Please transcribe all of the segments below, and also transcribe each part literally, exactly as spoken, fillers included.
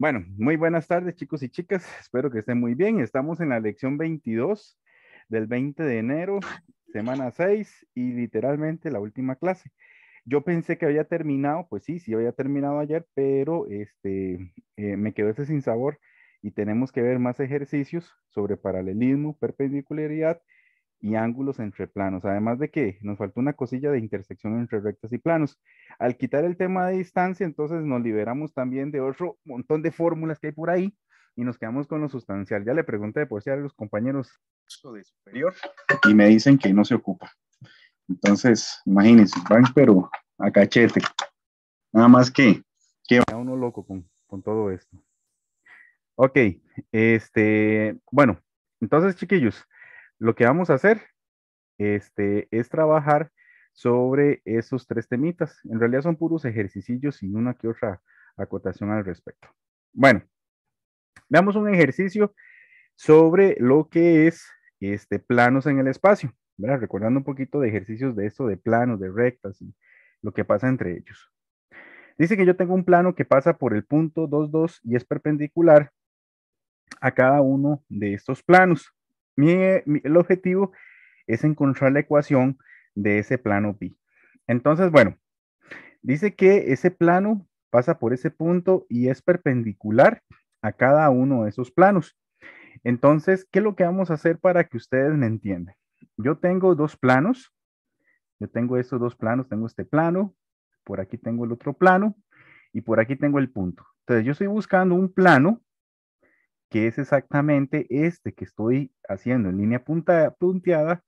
Bueno, muy buenas tardes, chicos y chicas. Espero que estén muy bien. Estamos en la lección veintidós del veinte de enero, semana seis y literalmente la última clase. Yo pensé que había terminado, pues sí, sí había terminado ayer, pero este, eh, me quedó ese sinsabor y tenemos que ver más ejercicios sobre paralelismo, perpendicularidad y ángulos entre planos. Además de que nos faltó una cosilla de intersección entre rectas y planos. Al quitar el tema de distancia, entonces nos liberamos también de otro montón de fórmulas que hay por ahí y nos quedamos con lo sustancial. Ya le pregunté por si a los compañeros de superior y me dicen que no se ocupa. Entonces, imagínense, van pero a cachete. Nada más que que va uno loco con, con todo esto. Ok, este, bueno, entonces chiquillos, lo que vamos a hacer este, es trabajar sobre esos tres temitas. En realidad son puros ejercicios sin una que otra acotación al respecto. Bueno, veamos un ejercicio sobre lo que es este, planos en el espacio, ¿verdad? Recordando un poquito de ejercicios de esto de planos, de rectas y lo que pasa entre ellos. Dice que yo tengo un plano que pasa por el punto dos, dos y es perpendicular a cada uno de estos planos. Mi, mi, el objetivo es encontrar la ecuación de ese plano pi. Entonces, bueno, dice que ese plano pasa por ese punto y es perpendicular a cada uno de esos planos. Entonces, ¿qué es lo que vamos a hacer para que ustedes me entiendan? Yo tengo dos planos. Yo tengo estos dos planos. Tengo este plano. Por aquí tengo el otro plano. Y por aquí tengo el punto. Entonces, yo estoy buscando un plano que es exactamente este que estoy haciendo en línea punta, punteada,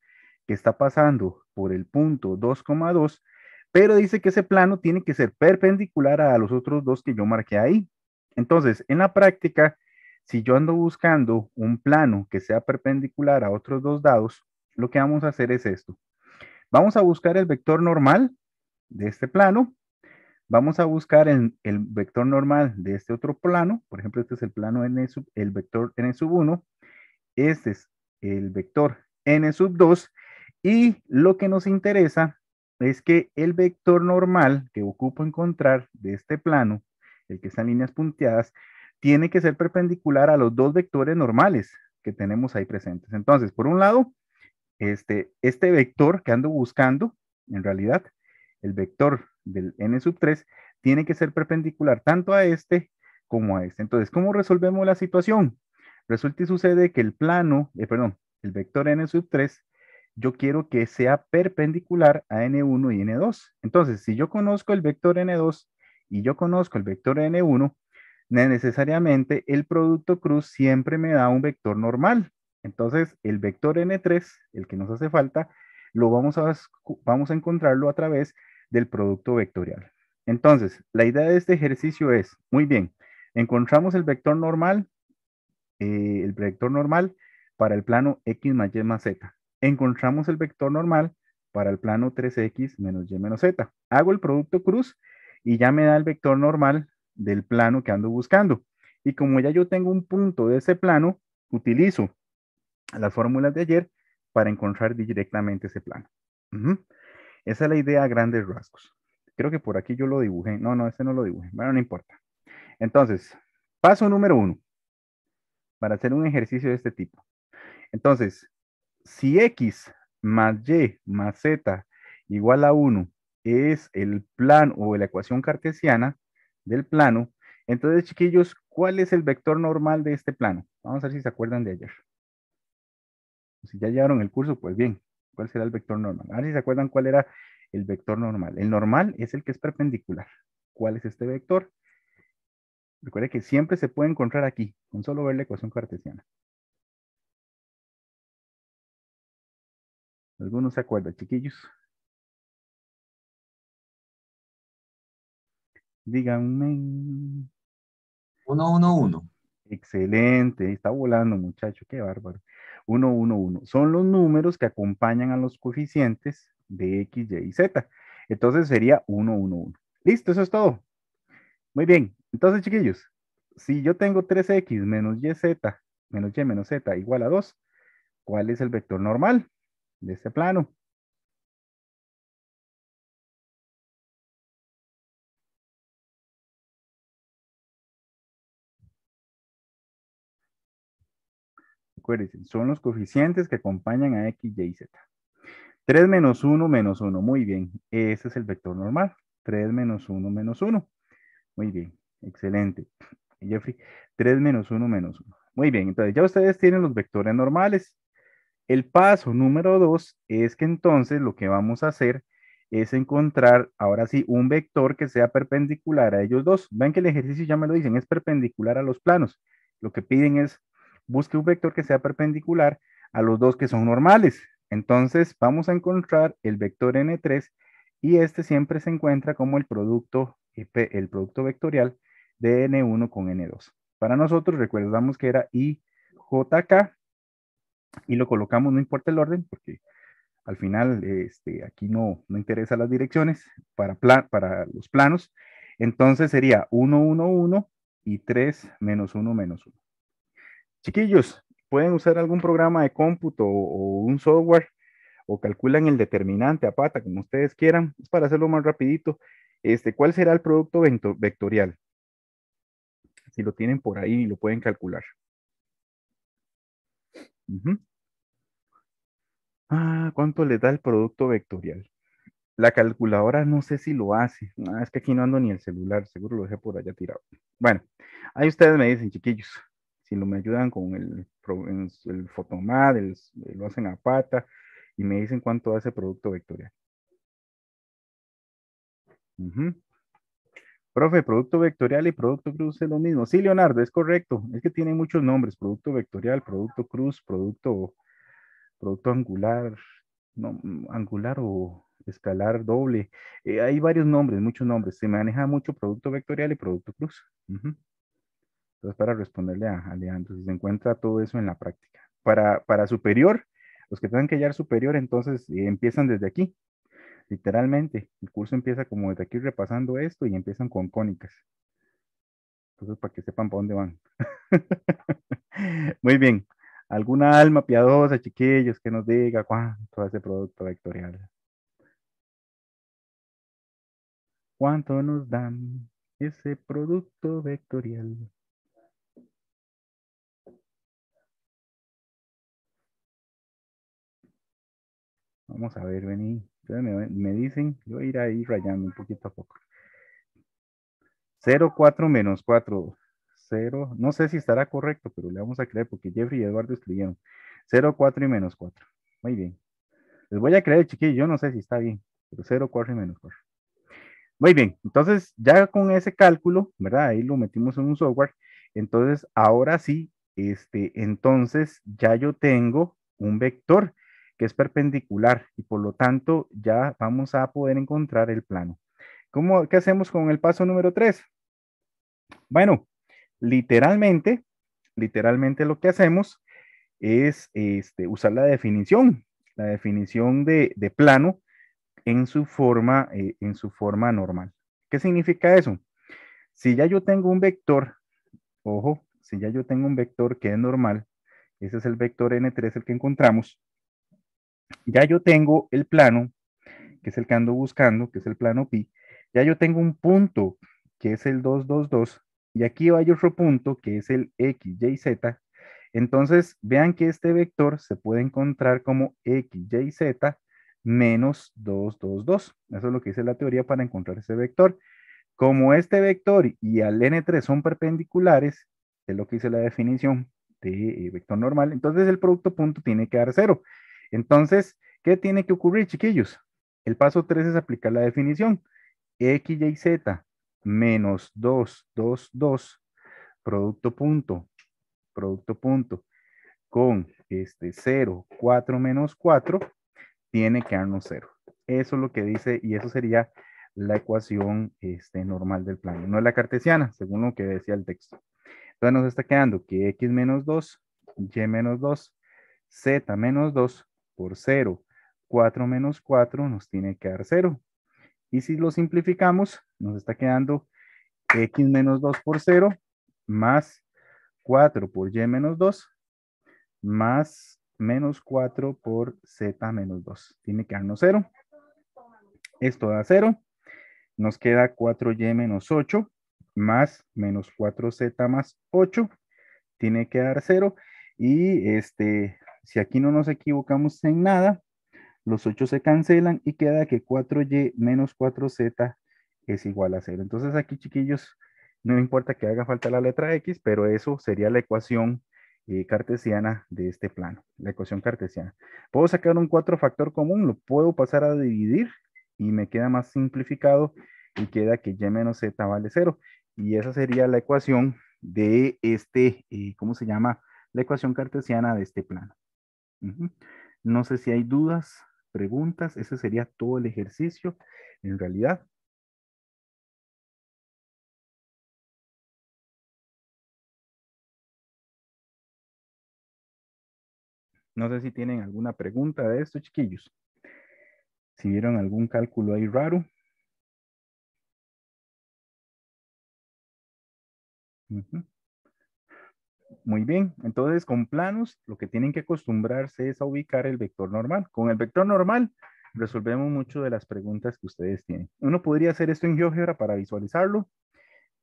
que está pasando por el punto dos, dos, pero dice que ese plano tiene que ser perpendicular a los otros dos que yo marqué ahí. Entonces, en la práctica, si yo ando buscando un plano que sea perpendicular a otros dos dados, lo que vamos a hacer es esto. Vamos a buscar el vector normal de este plano. Vamos a buscar el, el vector normal de este otro plano. Por ejemplo, este es el plano n sub, el vector n sub uno. Este es el vector n sub dos. Y lo que nos interesa es que el vector normal que ocupo encontrar de este plano, el que está en líneas punteadas, tiene que ser perpendicular a los dos vectores normales que tenemos ahí presentes. Entonces, por un lado, este, este vector que ando buscando, en realidad, el vector del n sub tres, tiene que ser perpendicular tanto a este como a este. Entonces, ¿cómo resolvemos la situación? Resulta y sucede que el plano, eh, perdón, el vector n sub tres, yo quiero que sea perpendicular a n uno y n dos. Entonces, si yo conozco el vector n dos y yo conozco el vector n uno, necesariamente el producto cruz siempre me da un vector normal. Entonces, el vector n tres, el que nos hace falta, lo vamos a, vamos a encontrarlo a través del producto vectorial. Entonces, la idea de este ejercicio es, muy bien, encontramos el vector normal, eh, el vector normal para el plano x más y más z. Encontramos el vector normal para el plano tres x menos y menos z. Hago el producto cruz y ya me da el vector normal del plano que ando buscando. Y como ya yo tengo un punto de ese plano, utilizo las fórmulas de ayer para encontrar directamente ese plano. Uh-huh. Esa es la idea a grandes rasgos. Creo que por aquí yo lo dibujé. No, no, este no lo dibujé. Bueno, no importa. Entonces, paso número uno para hacer un ejercicio de este tipo. Entonces, si x más y más z igual a uno es el plano o la ecuación cartesiana del plano, entonces, chiquillos, ¿cuál es el vector normal de este plano? Vamos a ver si se acuerdan de ayer. Si ya llevaron el curso, pues bien. ¿Cuál será el vector normal? A ver si se acuerdan cuál era el vector normal. El normal es el que es perpendicular. ¿Cuál es este vector? Recuerden que siempre se puede encontrar aquí, con solo ver la ecuación cartesiana. ¿Algunos se acuerdan, chiquillos? Díganme. uno, uno, uno. Excelente. Está volando, muchacho. Qué bárbaro. uno, uno, uno. Son los números que acompañan a los coeficientes de X, Y y Z. Entonces sería uno, uno, uno. Listo, eso es todo. Muy bien. Entonces, chiquillos, si yo tengo tres x menos YZ, menos Y menos Z igual a dos, ¿cuál es el vector normal de este plano? acuérdense, son los coeficientes que acompañan a x, y, z. tres menos uno menos uno, muy bien, ese es el vector normal, tres menos uno menos uno, muy bien, excelente, Jeffrey, tres menos uno menos uno, muy bien, entonces ya ustedes tienen los vectores normales. El paso número dos es que entonces lo que vamos a hacer es encontrar, ahora sí, un vector que sea perpendicular a ellos dos. Ven que el ejercicio ya me lo dicen, es perpendicular a los planos, lo que piden es, busque un vector que sea perpendicular a los dos que son normales. Entonces vamos a encontrar el vector N tres y este siempre se encuentra como el producto, el producto vectorial de N uno con N dos. Para nosotros recordamos que era I J K y lo colocamos, no importa el orden, porque al final este, aquí no, no interesa las direcciones para, plan, para los planos. Entonces sería uno, uno, uno y tres menos uno menos uno. Chiquillos, pueden usar algún programa de cómputo o, o un software o calculan el determinante a pata, como ustedes quieran, es para hacerlo más rapidito. Este, ¿cuál será el producto vectorial? Si lo tienen por ahí, lo pueden calcular. Uh-huh. Ah, ¿cuánto les da el producto vectorial? La calculadora no sé si lo hace. Ah, es que aquí no ando ni el celular, seguro lo dejé por allá tirado. Bueno, ahí ustedes me dicen, chiquillos. Y lo me ayudan con el, el fotomad, el, lo hacen a pata y me dicen cuánto hace producto vectorial. Uh-huh. Profe, producto vectorial y producto cruz es lo mismo. Sí, Leonardo, es correcto. Es que tiene muchos nombres, producto vectorial, producto cruz, producto, producto angular, no, angular o escalar doble. Eh, hay varios nombres, muchos nombres. Se maneja mucho producto vectorial y producto cruz. Uh-huh. Entonces, para responderle a, a Leandro, si se encuentra todo eso en la práctica. Para, para superior, los que tengan que hallar superior, entonces eh, empiezan desde aquí. Literalmente, el curso empieza como desde aquí repasando esto y empiezan con cónicas. Entonces, para que sepan para dónde van. Muy bien. ¿Alguna alma piadosa, chiquillos, que nos diga cuánto hace producto vectorial? ¿Cuánto nos dan ese producto vectorial? Vamos a ver, vení. Ustedes me, me dicen, yo voy a ir ahí rayando un poquito a poco. cero, cuatro menos cuatro. cero, no sé si estará correcto, pero le vamos a creer porque Jeffrey y Eduardo escribieron. cero, cuatro y menos cuatro. Muy bien. Les voy a creer, chiquillos, yo no sé si está bien, pero cero, cuatro y menos cuatro. Muy bien, entonces ya con ese cálculo, ¿verdad? Ahí lo metimos en un software. Entonces, ahora sí, este, entonces ya yo tengo un vector que es perpendicular y por lo tanto ya vamos a poder encontrar el plano. ¿Cómo, qué hacemos con el paso número tres? Bueno, literalmente, literalmente lo que hacemos es este, usar la definición, la definición de, de plano en su forma, eh, en su forma normal. ¿Qué significa eso? Si ya yo tengo un vector, ojo, si ya yo tengo un vector que es normal, ese es el vector N tres, el que encontramos. Ya yo tengo el plano, que es el que ando buscando, que es el plano pi. Ya yo tengo un punto, que es el dos, dos, dos. Y aquí hay otro punto, que es el x, y, z. Entonces, vean que este vector se puede encontrar como x, y, z menos dos, dos, dos. Eso es lo que dice la teoría para encontrar ese vector. Como este vector y al N tres son perpendiculares, es lo que dice la definición de vector normal. Entonces, el producto punto tiene que dar cero. Entonces, ¿qué tiene que ocurrir, chiquillos? El paso tres es aplicar la definición. X, Y, Z menos dos, dos, dos, producto punto, producto punto, con este cero, cuatro menos cuatro, tiene que darnos cero. Eso es lo que dice, y eso sería la ecuación este, normal del plano. No es la cartesiana, según lo que decía el texto. Entonces nos está quedando que X menos dos, Y menos dos, Z menos dos, por cero, cuatro menos cuatro nos tiene que dar cero. Y si lo simplificamos, nos está quedando X menos dos por cero, más cuatro por Y menos dos, más menos cuatro por Z menos dos. Tiene que darnos cero. Esto da cero. Nos queda cuatro Y menos ocho, más menos cuatro Z más ocho. Tiene que dar cero. Y este, si aquí no nos equivocamos en nada, los ocho se cancelan y queda que cuatro y menos cuatro z es igual a cero. Entonces aquí, chiquillos, no importa que haga falta la letra X, pero eso sería la ecuación eh, cartesiana de este plano, la ecuación cartesiana. Puedo sacar un cuatro factor común, lo puedo pasar a dividir y me queda más simplificado y queda que y menos z vale cero. Y esa sería la ecuación de este, eh, ¿cómo se llama? La ecuación cartesiana de este plano. Uh-huh. No sé si hay dudas, preguntas, ese sería todo el ejercicio en realidad. No sé si tienen alguna pregunta de esto, chiquillos. Si vieron algún cálculo ahí raro. Uh-huh. Muy bien, entonces con planos lo que tienen que acostumbrarse es a ubicar el vector normal. Con el vector normal resolvemos mucho de las preguntas que ustedes tienen. Uno podría hacer esto en GeoGebra para visualizarlo,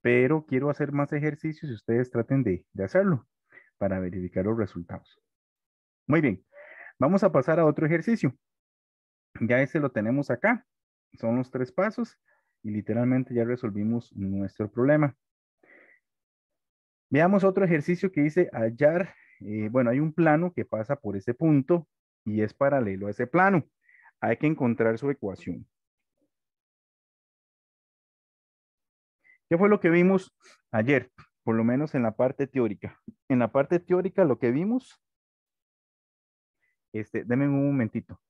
pero quiero hacer más ejercicios y ustedes traten de, de hacerlo para verificar los resultados. Muy bien, vamos a pasar a otro ejercicio. Ya ese lo tenemos acá, son los tres pasos y literalmente ya resolvimos nuestro problema. Veamos otro ejercicio que dice hallar, eh, bueno, hay un plano que pasa por ese punto y es paralelo a ese plano. Hay que encontrar su ecuación. ¿Qué fue lo que vimos ayer? Por lo menos en la parte teórica. En la parte teórica lo que vimos, este, denme un momentito.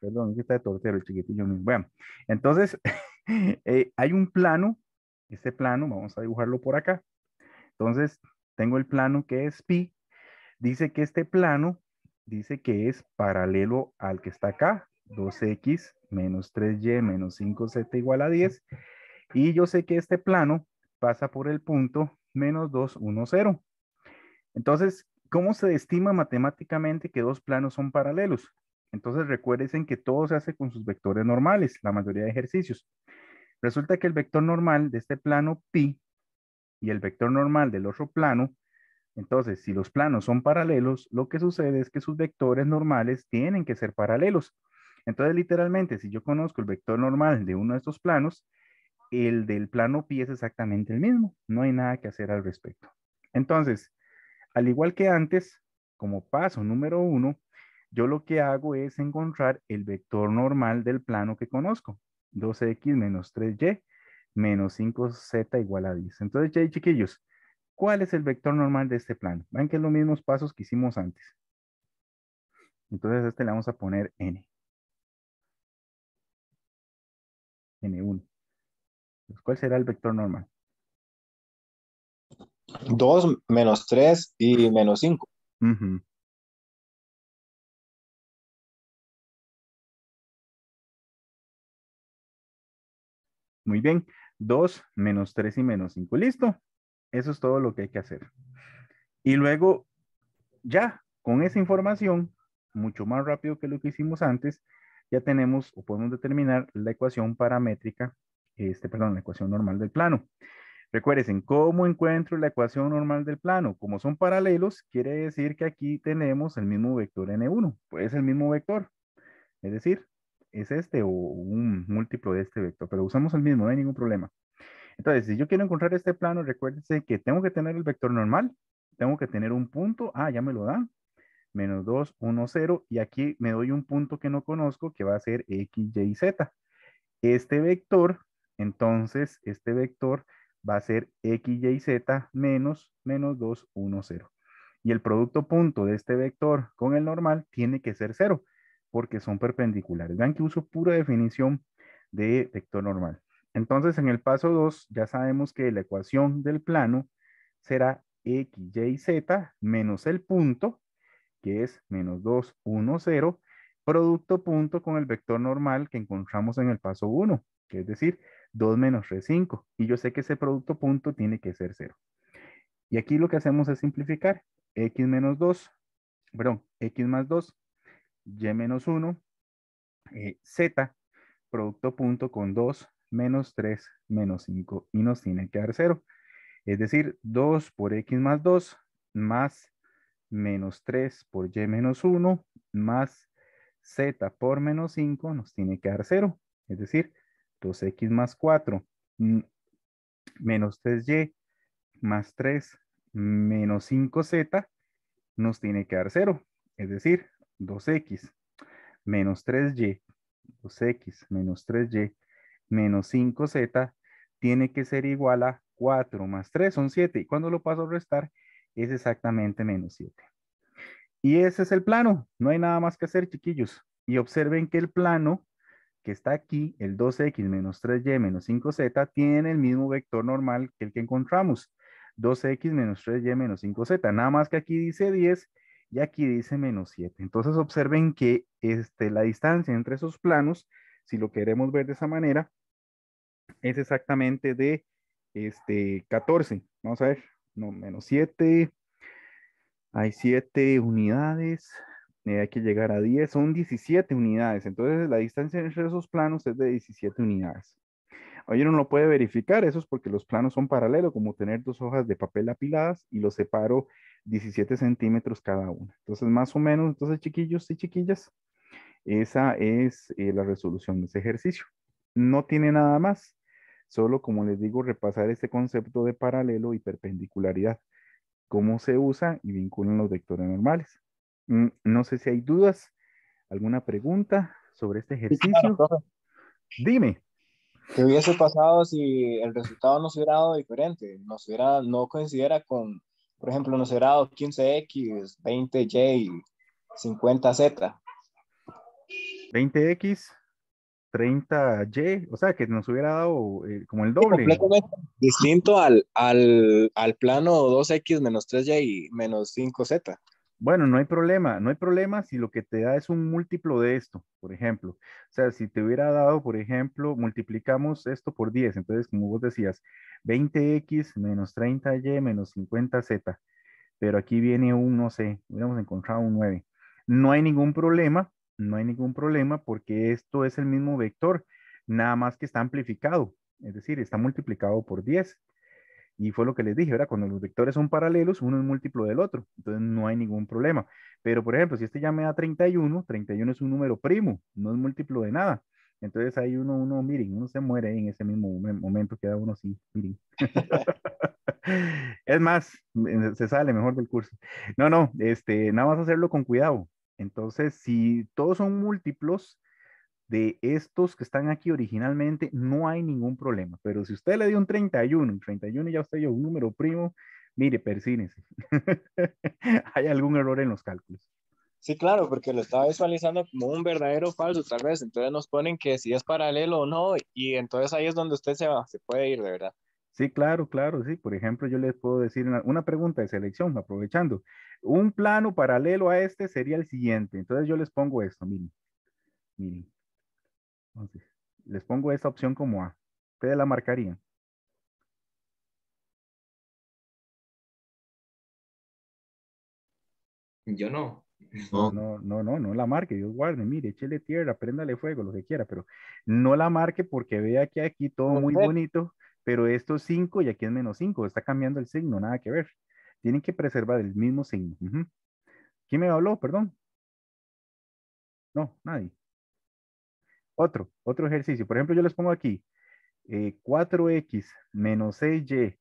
Perdón, aquí está de tortero el chiquitillo mío. Bueno, entonces eh, hay un plano, este plano, vamos a dibujarlo por acá. Entonces, tengo el plano que es pi. Dice que este plano, dice que es paralelo al que está acá, dos x menos tres y menos cinco z igual a diez. Y yo sé que este plano pasa por el punto menos dos, uno, cero. Entonces, ¿cómo se estima matemáticamente que dos planos son paralelos? Entonces recuerden que todo se hace con sus vectores normales, la mayoría de ejercicios. Resulta que el vector normal de este plano pi y el vector normal del otro plano, entonces si los planos son paralelos, lo que sucede es que sus vectores normales tienen que ser paralelos. Entonces literalmente si yo conozco el vector normal de uno de estos planos, el del plano pi es exactamente el mismo, no hay nada que hacer al respecto. Entonces, al igual que antes, como paso número uno, yo lo que hago es encontrar el vector normal del plano que conozco. dos x menos tres y menos cinco z igual a diez. Entonces, ya chiquillos, ¿cuál es el vector normal de este plano? Ven que es los mismos pasos que hicimos antes. Entonces, a este le vamos a poner n. ene uno. ¿Cuál será el vector normal? dos menos tres y menos cinco. Uh-huh. Muy bien, dos menos tres y menos cinco, listo. Eso es todo lo que hay que hacer. Y luego, ya con esa información, mucho más rápido que lo que hicimos antes, ya tenemos o podemos determinar la ecuación paramétrica, este, perdón, la ecuación normal del plano. Recuerden, ¿cómo encuentro la ecuación normal del plano? Como son paralelos, quiere decir que aquí tenemos el mismo vector ene uno, pues es el mismo vector, es decir, es este o un múltiplo de este vector, pero usamos el mismo, no hay ningún problema. Entonces, si yo quiero encontrar este plano, recuérdense que tengo que tener el vector normal, tengo que tener un punto, ah, ya me lo dan, menos dos, uno, cero, y aquí me doy un punto que no conozco, que va a ser x, y, z. Este vector, entonces, este vector va a ser x, y, z menos, menos dos, uno, cero. Y el producto punto de este vector con el normal tiene que ser cero, porque son perpendiculares. Vean que uso pura definición de vector normal. Entonces, en el paso dos, ya sabemos que la ecuación del plano será x, y, z menos el punto, que es menos dos, uno, cero, producto punto con el vector normal que encontramos en el paso uno, que es decir, dos menos tres, cinco. Y yo sé que ese producto punto tiene que ser cero. Y aquí lo que hacemos es simplificar. X menos dos, perdón, x más dos, y menos uno, eh, z producto punto con dos menos tres menos cinco y nos tiene que dar cero. Es decir, dos por x más dos más menos tres por y menos uno más z por menos cinco nos tiene que dar cero. Es decir, dos x más cuatro menos tres y más tres menos cinco z nos tiene que dar cero. Es decir, dos x menos tres y, dos x menos tres y menos cinco z tiene que ser igual a cuatro más tres, son siete. Y cuando lo paso a restar, es exactamente menos siete. Y ese es el plano. No hay nada más que hacer, chiquillos. Y observen que el plano que está aquí, el dos x menos tres y menos cinco z, tiene el mismo vector normal que el que encontramos. dos x menos tres y menos cinco z. Nada más que aquí dice diez y aquí dice menos siete. Entonces observen que este, la distancia entre esos planos, si lo queremos ver de esa manera, es exactamente de este, catorce. Vamos a ver. No, menos siete. Hay siete unidades. Eh, hay que llegar a diez. Son diecisiete unidades. Entonces la distancia entre esos planos es de diecisiete unidades. Oye, no lo puede verificar, eso es porque los planos son paralelos, como tener dos hojas de papel apiladas y los separo diecisiete centímetros cada una. Entonces, más o menos, entonces chiquillos y chiquillas, esa es eh, la resolución de ese ejercicio. No tiene nada más, solo como les digo, repasar este concepto de paralelo y perpendicularidad, cómo se usa y vinculan los vectores normales. Mm, no sé si hay dudas, alguna pregunta sobre este ejercicio. Sí, claro, dime. ¿Qué hubiese pasado si el resultado nos hubiera dado diferente? Nos hubiera, no coincidiera con, por ejemplo, nos hubiera dado quince x, veinte y, cincuenta z. veinte x, treinta y, o sea, que nos hubiera dado eh, como el doble. Sí, completamente distinto al, al, al plano dos x menos tres y menos cinco z. Bueno, no hay problema, no hay problema si lo que te da es un múltiplo de esto, por ejemplo. O sea, si te hubiera dado, por ejemplo, multiplicamos esto por diez, entonces como vos decías, veinte x menos treinta y menos cincuenta z, pero aquí viene un, no sé, hubiéramos encontrado un nueve. No hay ningún problema, no hay ningún problema porque esto es el mismo vector, nada más que está amplificado, es decir, está multiplicado por diez. Y fue lo que les dije, ¿verdad? Cuando los vectores son paralelos, uno es múltiplo del otro. Entonces no hay ningún problema. Pero, por ejemplo, si este ya me da treinta y uno, treinta y uno es un número primo, no es múltiplo de nada. Entonces ahí uno, uno, miren, uno se muere en ese mismo momento, queda uno así, miren. Es más, se sale mejor del curso. No, no, este, nada más hacerlo con cuidado. Entonces, si todos son múltiplos de estos que están aquí originalmente, no hay ningún problema. Pero si usted le dio un treinta y uno, un treinta y uno ya usted dio un número primo, mire, persínese. Hay algún error en los cálculos. Sí, claro, porque lo estaba visualizando como un verdadero o falso, tal vez. Entonces nos ponen que si es paralelo o no, y entonces ahí es donde usted se va, se puede ir, de verdad. Sí, claro, claro, sí. Por ejemplo, yo les puedo decir una, una pregunta de selección, aprovechando. Un plano paralelo a este sería el siguiente. Entonces yo les pongo esto, miren. Miren. Entonces, les pongo esta opción como A. ¿Ustedes la marcarían? Yo no. No, no, no, no, no la marque. Dios guarde, mire, échele tierra, préndale fuego, lo que quiera, pero no la marque porque vea que aquí todo muy bonito, pero esto es cinco y aquí es menos cinco. Está cambiando el signo, nada que ver. Tienen que preservar el mismo signo. Uh-huh. ¿Quién me habló? Perdón. No, nadie. Otro, otro ejercicio. Por ejemplo, yo les pongo aquí eh, cuatro x menos seis y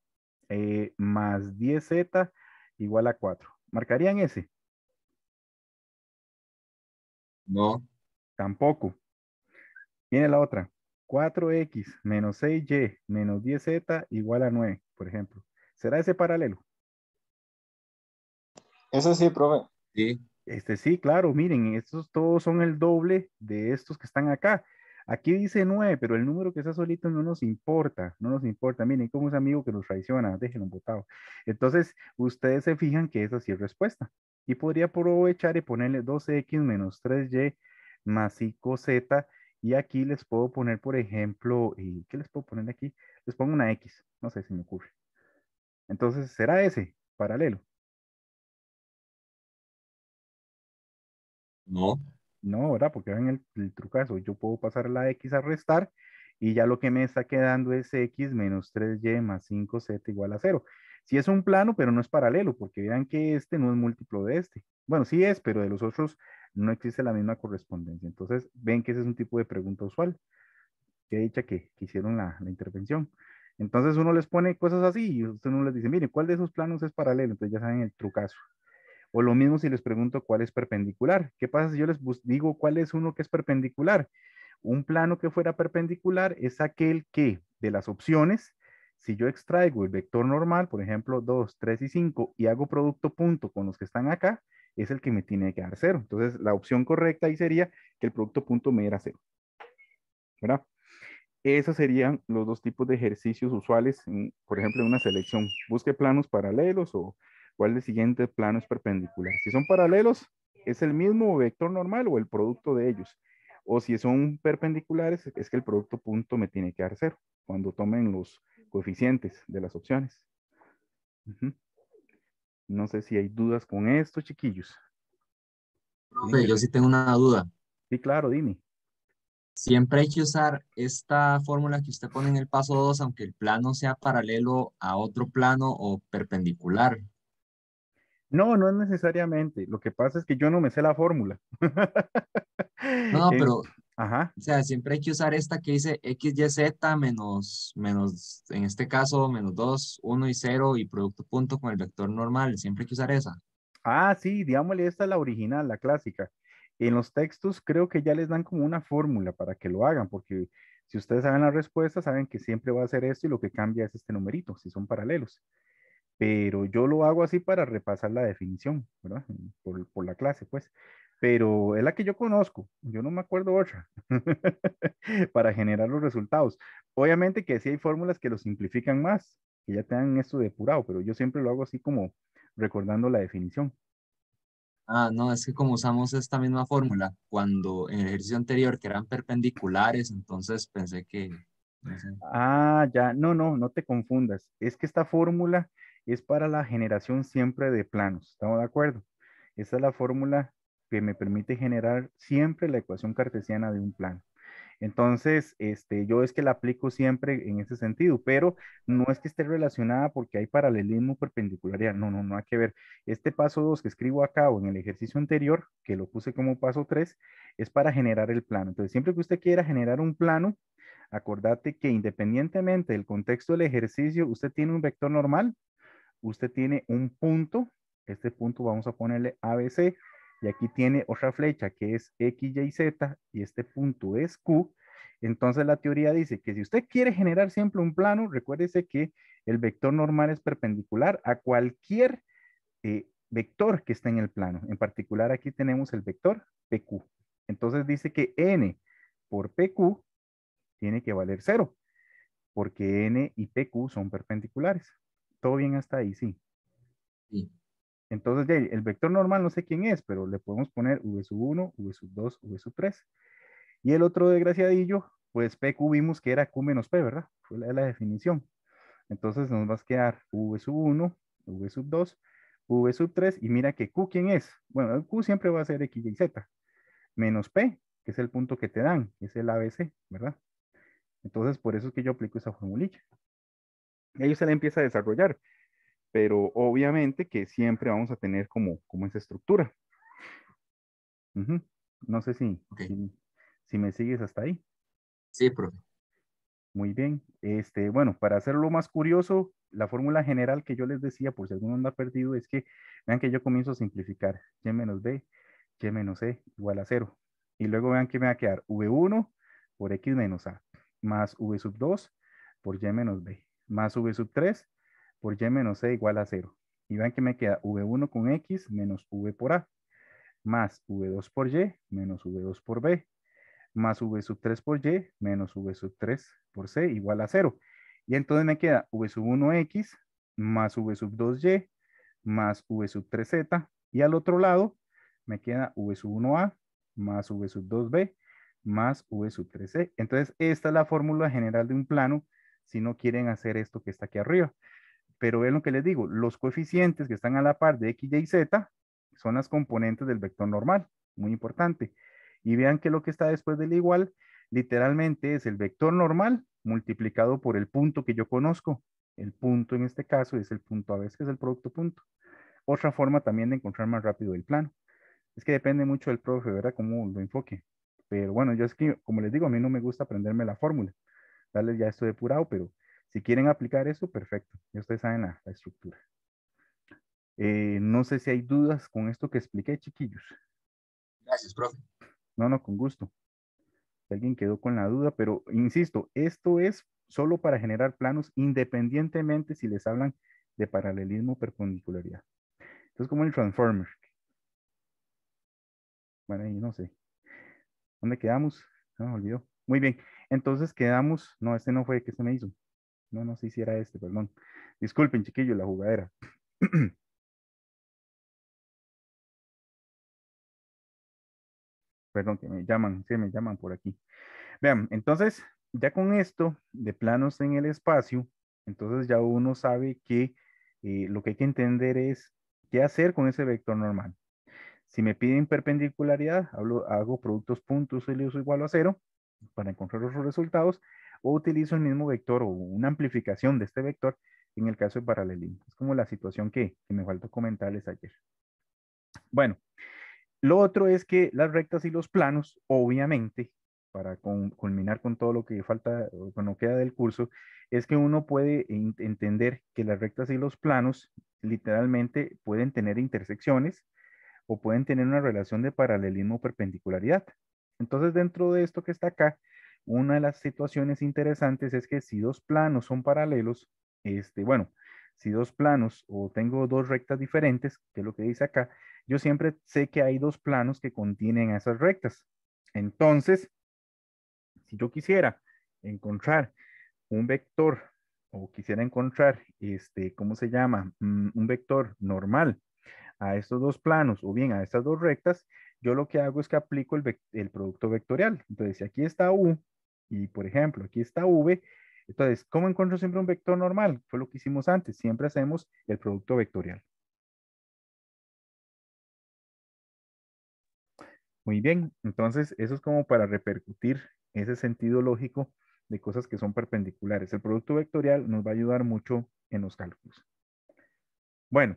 eh, más diez z igual a cuatro. ¿Marcarían ese? No. Tampoco. Viene la otra. cuatro x menos seis y menos diez z igual a nueve, por ejemplo. ¿Será ese paralelo? Eso sí, profe. Sí. Este sí, claro, miren, estos todos son el doble de estos que están acá. Aquí dice nueve, pero el número que está solito no nos importa, no nos importa. Miren, como es amigo que nos traiciona, déjenlo botado. Entonces, ustedes se fijan que esa sí es respuesta. Y podría aprovechar y ponerle dos x menos tres y más cinco z. Y aquí les puedo poner, por ejemplo, ¿qué les puedo poner aquí? Les pongo una X, no sé si me ocurre. Entonces, ¿será ese paralelo? No. no, ¿verdad? Porque vean el, el trucazo, yo puedo pasar la X a restar y ya lo que me está quedando es X menos tres Y más cinco Z igual a cero. Sí es un plano, pero no es paralelo, porque vean que este no es múltiplo de este. Bueno, sí es, pero de los otros no existe la misma correspondencia. Entonces, ven que ese es un tipo de pregunta usual. Qué dicha que, que hicieron la, la intervención. Entonces uno les pone cosas así y usted no les dice, mire, ¿cuál de esos planos es paralelo? Entonces ya saben el trucazo. O lo mismo si les pregunto cuál es perpendicular. ¿Qué pasa si yo les digo cuál es uno que es perpendicular? Un plano que fuera perpendicular es aquel que, de las opciones, si yo extraigo el vector normal, por ejemplo, dos, tres y cinco, y hago producto punto con los que están acá, es el que me tiene que dar cero. Entonces la opción correcta ahí sería que el producto punto me diera cero. ¿Verdad? Esos serían los dos tipos de ejercicios usuales, en, por ejemplo, en una selección. Busque planos paralelos o cuál del siguiente plano es perpendicular. Si son paralelos, es el mismo vector normal o el producto de ellos. O si son perpendiculares, es que el producto punto me tiene que dar cero cuando tomen los coeficientes de las opciones. Uh-huh. No sé si hay dudas con esto, chiquillos. Profe, yo sí tengo una duda. Sí, claro, dime. Siempre hay que usar esta fórmula que usted pone en el paso dos, aunque el plano sea paralelo a otro plano o perpendicular. No, no es necesariamente. Lo que pasa es que yo no me sé la fórmula. No, pero eh, ajá. O sea, siempre hay que usar esta que dice X Y Z menos, menos, en este caso, menos dos, uno y cero y producto punto con el vector normal. Siempre hay que usar esa. Ah, sí, digámosle, esta es la original, la clásica. En los textos creo que ya les dan como una fórmula para que lo hagan, porque si ustedes saben la respuesta, saben que siempre va a ser esto y lo que cambia es este numerito, si son paralelos. Pero yo lo hago así para repasar la definición, ¿verdad? Por, por la clase, pues. Pero es la que yo conozco, yo no me acuerdo otra, para generar los resultados. Obviamente que sí hay fórmulas que lo simplifican más, que ya tengan esto depurado, pero yo siempre lo hago así como recordando la definición. Ah, no, es que como usamos esta misma fórmula, cuando en el ejercicio anterior que eran perpendiculares, entonces pensé que... No sé. Ah, ya, no, no, no te confundas. Es que esta fórmula es para la generación siempre de planos, ¿estamos de acuerdo? Esta es la fórmula que me permite generar siempre la ecuación cartesiana de un plano. Entonces, este, yo es que la aplico siempre en ese sentido, pero no es que esté relacionada porque hay paralelismo perpendicular, no, no, no hay que ver. Este paso dos que escribo acá o en el ejercicio anterior, que lo puse como paso tres, es para generar el plano. Entonces, siempre que usted quiera generar un plano, acordate que independientemente del contexto del ejercicio, usted tiene un vector normal, usted tiene un punto, este punto vamos a ponerle A B C, y aquí tiene otra flecha que es X, Y, Z, y este punto es Q. Entonces la teoría dice que si usted quiere generar siempre un plano, recuérdese que el vector normal es perpendicular a cualquier eh, vector que esté en el plano. En particular aquí tenemos el vector P Q. Entonces dice que N por P Q tiene que valer cero, porque N y P Q son perpendiculares. ¿Todo bien hasta ahí? Sí. Sí. Entonces, el vector normal no sé quién es, pero le podemos poner V uno, V dos, V tres. Y el otro desgraciadillo, pues P Q vimos que era Q menos P, ¿verdad? Fue la, la definición. Entonces nos va a quedar V uno, V dos, V tres. Y mira que Q, ¿quién es? Bueno, Q siempre va a ser X, Y, Z. Menos P, que es el punto que te dan, que es el A B C, ¿verdad? Entonces, por eso es que yo aplico esa formulilla. Y ahí se la empieza a desarrollar. Pero obviamente que siempre vamos a tener como, como esa estructura. Uh-huh. No sé si, okay. si, si me sigues hasta ahí. Sí, profe. Muy bien. Este, bueno, para hacerlo más curioso, la fórmula general que yo les decía, por si alguno anda perdido, es que, vean que yo comienzo a simplificar. Y menos B, Y menos E, igual a cero. Y luego vean que me va a quedar V uno por X menos A, más V sub dos por Y menos B, más V sub tres por Y menos C igual a cero. Y vean que me queda V uno con X menos V por A, más V dos por Y menos V dos por B, más V sub tres por Y menos V sub tres por C igual a cero. Y entonces me queda V sub uno X más V sub dos Y más V sub tres Z. Y al otro lado me queda V sub uno A más V sub dos B más V sub tres C. Entonces esta es la fórmula general de un plano si no quieren hacer esto que está aquí arriba. Pero vean lo que les digo, los coeficientes que están a la par de X, Y, Z son las componentes del vector normal, muy importante. y vean que lo que está después del igual literalmente es el vector normal multiplicado por el punto que yo conozco. El punto en este caso es el punto a veces que es el producto punto. Otra forma también de encontrar más rápido el plano. Es que depende mucho del profe, ¿verdad? Cómo lo enfoque. Pero bueno, yo es que, como les digo, a mí no me gusta aprenderme la fórmula. Darles ya esto depurado, pero si quieren aplicar eso, perfecto. Ya ustedes saben la, la estructura. Eh, no sé si hay dudas con esto que expliqué, chiquillos. Gracias, profe. No, no, con gusto. Alguien quedó con la duda, pero insisto, esto es solo para generar planos independientemente si les hablan de paralelismo o perpendicularidad. Entonces, como el transformer. Bueno, ahí no sé. ¿Dónde quedamos? No, me olvidó. Muy bien. Entonces quedamos. No, este no fue. ¿Qué se me hizo? No, no se hiciera este, perdón. Disculpen, chiquillos, la jugadera. Perdón, que me llaman. Sí, me llaman por aquí. Vean, entonces, ya con esto de planos en el espacio, entonces ya uno sabe que eh, lo que hay que entender es qué hacer con ese vector normal. Si me piden perpendicularidad, hablo, hago productos puntos y los igual a cero para encontrar los resultados, o utilizo el mismo vector o una amplificación de este vector en el caso de paralelismo. Es como la situación que, que me faltó comentarles ayer. Bueno, lo otro es que las rectas y los planos, obviamente, para con, culminar con todo lo que falta o con lo que queda del curso, es que uno puede in, entender que las rectas y los planos literalmente pueden tener intersecciones o pueden tener una relación de paralelismo o perpendicularidad. Entonces, dentro de esto que está acá, una de las situaciones interesantes es que si dos planos son paralelos, este, bueno, si dos planos o tengo dos rectas diferentes, que es lo que dice acá, yo siempre sé que hay dos planos que contienen esas rectas. Entonces, si yo quisiera encontrar un vector o quisiera encontrar, este, ¿cómo se llama? Un vector normal a estos dos planos o bien a estas dos rectas, yo lo que hago es que aplico el, el producto vectorial. Entonces, si aquí está U y, por ejemplo, aquí está V, entonces, ¿cómo encuentro siempre un vector normal? Fue lo que hicimos antes. Siempre hacemos el producto vectorial. Muy bien. Entonces, eso es como para repercutir ese sentido lógico de cosas que son perpendiculares. El producto vectorial nos va a ayudar mucho en los cálculos. Bueno.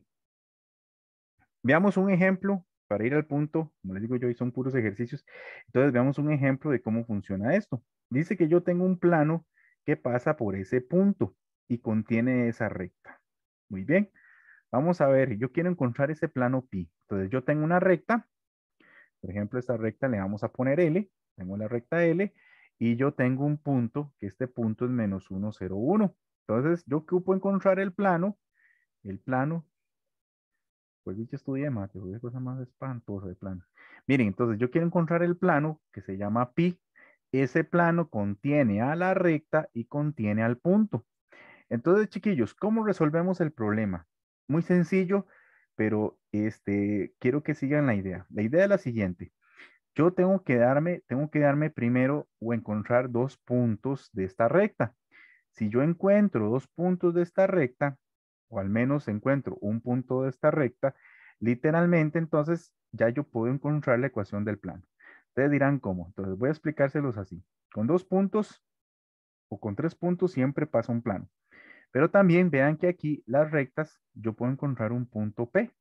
Veamos un ejemplo para ir al punto, como les digo yo, hoy son puros ejercicios. Entonces veamos un ejemplo de cómo funciona esto. Dice que yo tengo un plano que pasa por ese punto y contiene esa recta. Muy bien, vamos a ver, yo quiero encontrar ese plano pi. Entonces yo tengo una recta, por ejemplo esta recta le vamos a poner L, tengo la recta L y yo tengo un punto, que este punto es menos uno, cero, uno. Entonces yo ocupo encontrar el plano, el plano. Pues dicho estudié mate, es cosa más espantosa de plano. Miren, entonces yo quiero encontrar el plano que se llama pi. Ese plano contiene a la recta y contiene al punto. Entonces, chiquillos, ¿cómo resolvemos el problema? Muy sencillo, pero este, quiero que sigan la idea. La idea es la siguiente. Yo tengo que darme, tengo que darme primero o encontrar dos puntos de esta recta. Si yo encuentro dos puntos de esta recta, o al menos encuentro un punto de esta recta, literalmente entonces ya yo puedo encontrar la ecuación del plano. Ustedes dirán cómo, entonces voy a explicárselos así. Con dos puntos o con tres puntos siempre pasa un plano. Pero también vean que aquí las rectas yo puedo encontrar un punto P.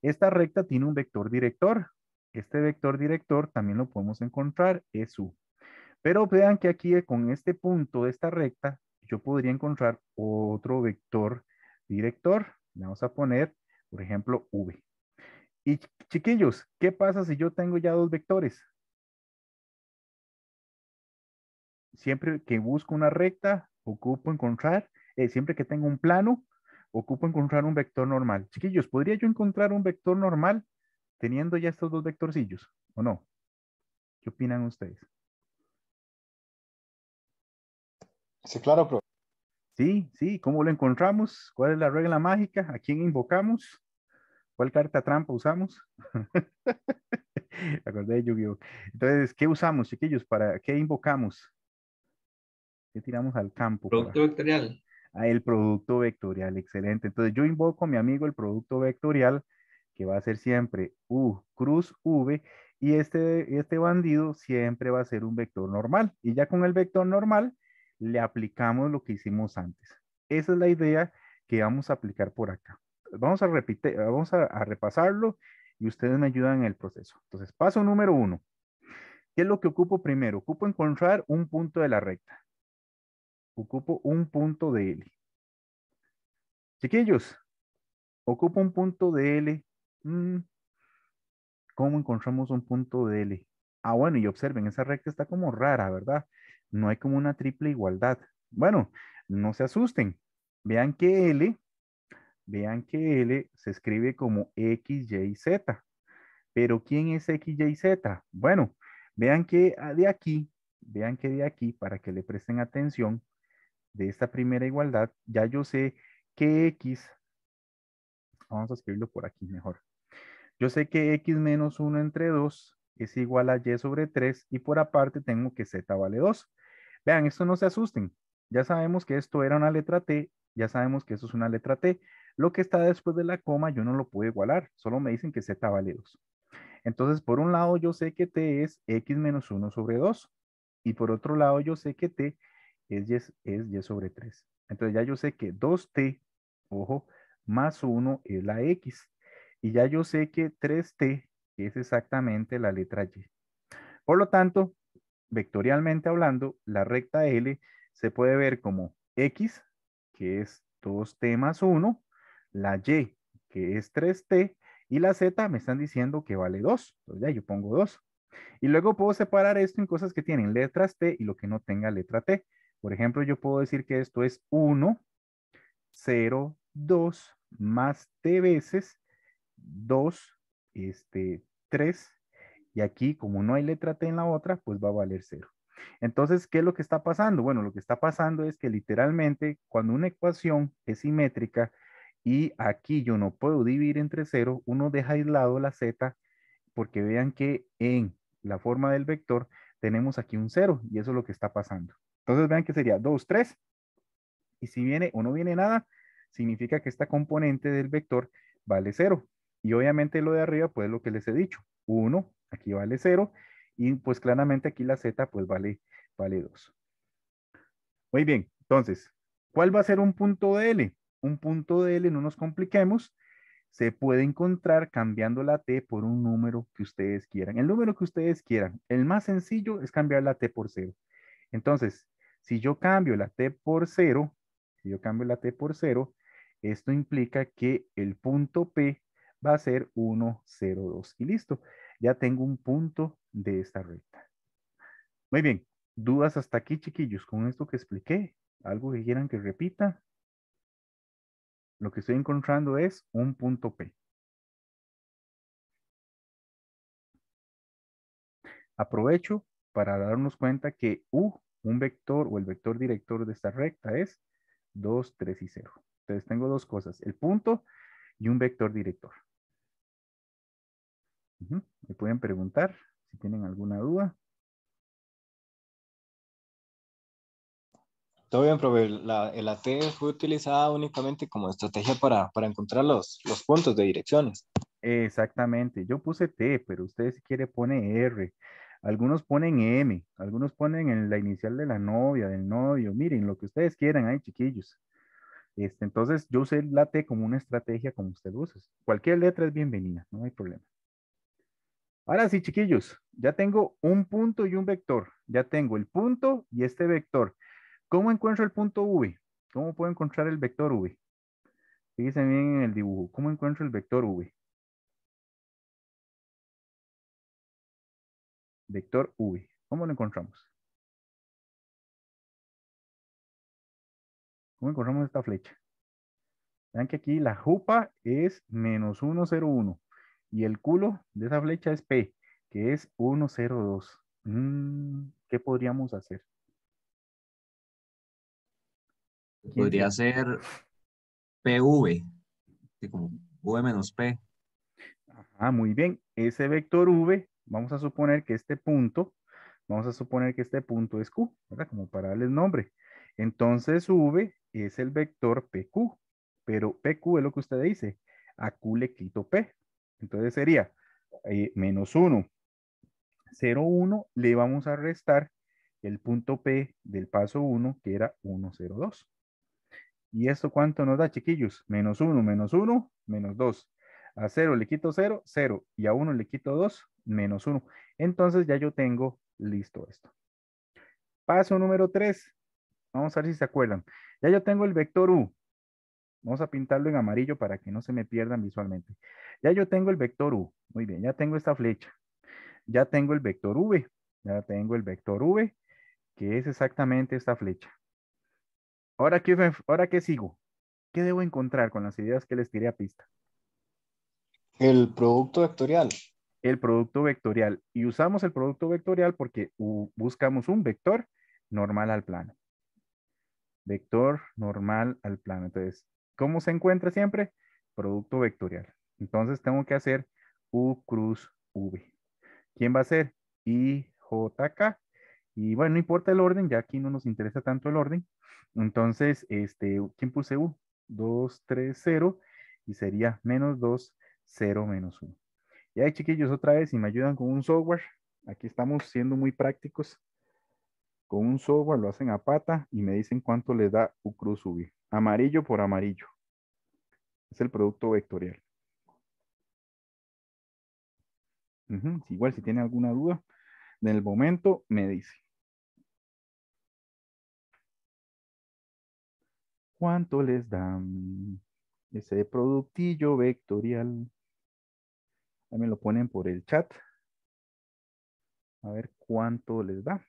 Esta recta tiene un vector director. Este vector director también lo podemos encontrar, es U. Pero vean que aquí con este punto de esta recta yo podría encontrar otro vector director, le vamos a poner, por ejemplo, V. Y chiquillos, ¿qué pasa si yo tengo ya dos vectores? Siempre que busco una recta, ocupo encontrar, eh, siempre que tengo un plano, ocupo encontrar un vector normal. Chiquillos, ¿podría yo encontrar un vector normal teniendo ya estos dos vectorcillos o no? ¿Qué opinan ustedes? Sí, claro, profe. Sí, sí, ¿cómo lo encontramos? ¿Cuál es la regla mágica? ¿A quién invocamos? ¿Cuál carta trampa usamos? Acordé de Yu-Gi-Oh. Entonces, ¿qué usamos, chiquillos? ¿Para qué invocamos? ¿Qué tiramos al campo? Producto para... vectorial. Ah, el producto vectorial, excelente. Entonces, yo invoco a mi amigo el producto vectorial, que va a ser siempre U cruz V, Y este, este bandido siempre va a ser un vector normal. Y ya con el vector normal le aplicamos lo que hicimos antes. Esa es la idea que vamos a aplicar por acá. Vamos a, repite, vamos a, a repasarlo y ustedes me ayudan en el proceso. Entonces, paso número uno. ¿Qué es lo que ocupo primero? Ocupo encontrar un punto de la recta. Ocupo un punto de L. Chiquillos, ocupo un punto de L. Mm. ¿Cómo encontramos un punto de L? Ah, bueno, y observen, esa recta está como rara, ¿verdad? No hay como una triple igualdad. Bueno, no se asusten. Vean que L, vean que L se escribe como X, Y, Z. Pero ¿quién es X, Y, Z? Bueno, vean que de aquí, vean que de aquí, para que le presten atención, de esta primera igualdad, ya yo sé que X, vamos a escribirlo por aquí mejor. Yo sé que X menos uno entre dos es igual a Y sobre tres y por aparte tengo que Z vale dos. Vean, esto no se asusten. Ya sabemos que esto era una letra T, ya sabemos que eso es una letra T. Lo que está después de la coma yo no lo puedo igualar, solo me dicen que Z vale dos. Entonces, por un lado yo sé que T es X menos uno sobre dos y por otro lado yo sé que T es Y, es Y sobre tres. Entonces ya yo sé que dos T, ojo, más uno es la X. Y ya yo sé que tres T es exactamente la letra Y. Por lo tanto, vectorialmente hablando, la recta L se puede ver como X, que es dos T más uno, la Y, que es tres T, y la Z me están diciendo que vale dos. Entonces ya yo pongo dos. Y luego puedo separar esto en cosas que tienen letras T y lo que no tenga letra T. Por ejemplo, yo puedo decir que esto es uno, cero, dos, más T veces dos, este, tres, y aquí como no hay letra T en la otra, pues va a valer cero. Entonces, ¿qué es lo que está pasando? Bueno, lo que está pasando es que literalmente cuando una ecuación es simétrica y aquí yo no puedo dividir entre cero, uno deja aislado la Z, porque vean que en la forma del vector tenemos aquí un cero y eso es lo que está pasando. Entonces vean que sería dos, tres, y si viene o no viene nada, significa que esta componente del vector vale cero. Y obviamente lo de arriba, pues lo que les he dicho, uno, aquí vale cero, y pues claramente aquí la Z pues vale, vale dos. Muy bien, entonces, ¿cuál va a ser un punto de L? Un punto de L, no nos compliquemos, se puede encontrar cambiando la T por un número que ustedes quieran. El número que ustedes quieran, el más sencillo es cambiar la T por cero. Entonces, si yo cambio la T por cero, si yo cambio la T por cero, esto implica que el punto P va a ser uno, cero, dos. Y listo, ya tengo un punto de esta recta. Muy bien, ¿dudas hasta aquí, chiquillos? Con esto que expliqué, ¿algo que quieran que repita? Lo que estoy encontrando es un punto P. Aprovecho para darnos cuenta que U, un vector o el vector director de esta recta es dos, tres y cero. Entonces tengo dos cosas, el punto y un vector director. Uh-huh. Me pueden preguntar si tienen alguna duda. Todo bien, profe. La, la T fue utilizada únicamente como estrategia para, para encontrar los, los puntos de direcciones. Exactamente. Yo puse T, pero ustedes si quieren ponen R. Algunos ponen M. Algunos ponen en la inicial de la novia, del novio. Miren, lo que ustedes quieran ahí, chiquillos. Este, entonces yo usé la T como una estrategia como usted usa. Cualquier letra es bienvenida, no hay problema. Ahora sí, chiquillos, ya tengo un punto y un vector. Ya tengo el punto y este vector. ¿Cómo encuentro el punto V? ¿Cómo puedo encontrar el vector V? Fíjense bien en el dibujo. ¿Cómo encuentro el vector V? Vector V. ¿Cómo lo encontramos? ¿Cómo encontramos esta flecha? Vean que aquí la jupa es menos uno, cero, uno. Y el culo de esa flecha es P, que es uno, cero, dos. Mm, ¿qué podríamos hacer? Podría ser P V, como V menos P. Ah, muy bien. Ese vector V, vamos a suponer que este punto, vamos a suponer que este punto es Q, ¿verdad? Como para darle el nombre. Entonces V es el vector P Q, pero P Q es lo que usted dice, a Q le quito P, entonces sería eh, menos uno, cero uno le vamos a restar el punto P del paso uno, que era uno cero dos. ¿Y esto cuánto nos da, chiquillos? Menos uno, menos uno, menos dos. A cero le quito cero, cero. Y a uno le quito dos, menos uno. Entonces ya yo tengo listo esto. Paso número tres. Vamos a ver si se acuerdan. Ya yo tengo el vector U. Vamos a pintarlo en amarillo para que no se me pierdan visualmente. Ya yo tengo el vector U. Muy bien, ya tengo esta flecha. Ya tengo el vector V. Ya tengo el vector V, que es exactamente esta flecha. Ahora, ¿qué, ahora qué sigo? ¿Qué debo encontrar con las ideas que les tiré a pista? El producto vectorial. El producto vectorial. Y usamos el producto vectorial porque buscamos un vector normal al plano. Vector normal al plano. Entonces, ¿cómo se encuentra siempre? Producto vectorial. Entonces tengo que hacer U cruz V. ¿Quién va a ser? I J K. Y bueno, no importa el orden, ya aquí no nos interesa tanto el orden. Entonces, este, ¿quién puse U? dos, tres, cero. Y sería menos dos, cero, menos uno. Y ahí, chiquillos, otra vez, si me ayudan con un software. Aquí estamos siendo muy prácticos. Con un software lo hacen a pata y me dicen cuánto les da U cruz V. Amarillo por amarillo. Es el producto vectorial. Uh-huh. Igual si tiene alguna duda, en el momento me dice. ¿Cuánto les da ese productillo vectorial? También lo ponen por el chat. A ver cuánto les da.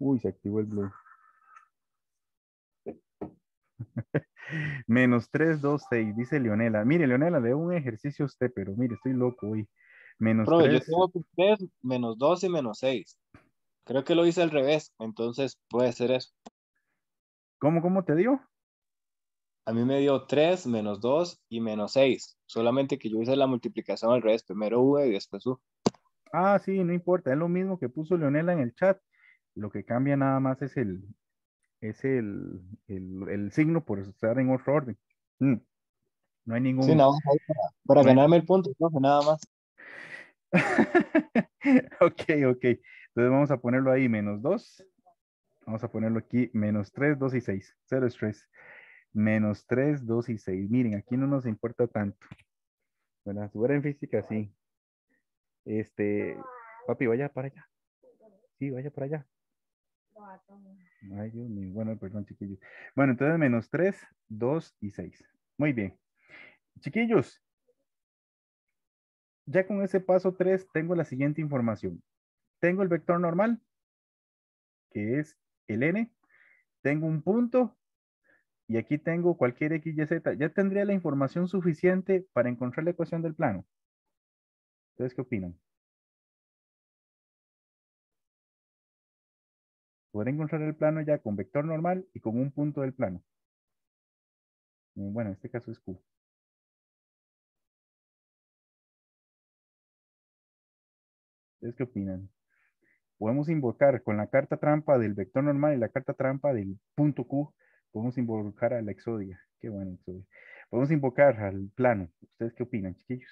Uy, se activó el blue. Menos tres, dos, seis, dice Leonela. Mire, Leonela, le doy un ejercicio a usted, pero mire, estoy loco hoy. Menos Pro, tres. Yo tengo tres, menos dos y menos seis. Creo que lo hice al revés, entonces puede ser eso. ¿Cómo, cómo te dio? A mí me dio tres, menos dos y menos seis. Solamente que yo hice la multiplicación al revés, primero V y después U. Ah, sí, no importa, es lo mismo que puso Leonela en el chat. Lo que cambia nada más es el es el, el, el signo por estar en otro orden. Mm. No hay ningún... Sí, no, para, para no ganarme hay... el punto, no, nada más. Ok, ok. Entonces vamos a ponerlo ahí, menos dos. Vamos a ponerlo aquí, menos tres, dos y seis. Cero es tres. Menos tres, dos y seis. Miren, aquí no nos importa tanto. Bueno, si fuera en física, sí. Este, papi, vaya para allá. Sí, vaya para allá. Ay, Dios mío. Bueno, perdón, chiquillos. Bueno, entonces menos tres, dos y seis. Muy bien. Chiquillos, ya con ese paso tres tengo la siguiente información. Tengo el vector normal, que es el N. Tengo un punto y aquí tengo cualquier X, Y, Z. Ya tendría la información suficiente para encontrar la ecuación del plano. ¿Ustedes qué opinan? Podré encontrar el plano ya con vector normal y con un punto del plano. Bueno, en este caso es Q. ¿Ustedes qué opinan? Podemos invocar con la carta trampa del vector normal y la carta trampa del punto Q. Podemos invocar a la exodia. Qué bueno, exodia. Podemos invocar al plano. ¿Ustedes qué opinan, chiquillos?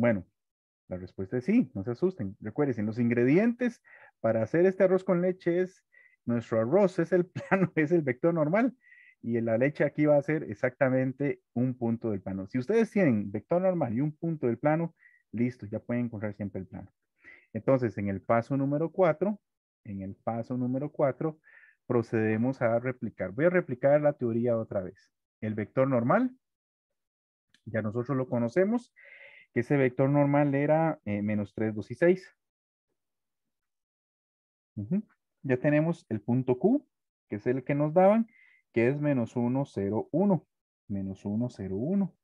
Bueno, la respuesta es sí, no se asusten. Recuerden, los ingredientes para hacer este arroz con leche es, nuestro arroz es el plano, es el vector normal, y la leche aquí va a ser exactamente un punto del plano. Si ustedes tienen vector normal y un punto del plano, listo, ya pueden encontrar siempre el plano. Entonces, en el paso número cuatro, en el paso número cuatro, procedemos a replicar. Voy a replicar la teoría otra vez. El vector normal, ya nosotros lo conocemos, que ese vector normal era eh, menos tres, dos y seis. Uh-huh. Ya tenemos el punto Q, que es el que nos daban, que es menos uno, cero, uno. Menos uno, cero, uno.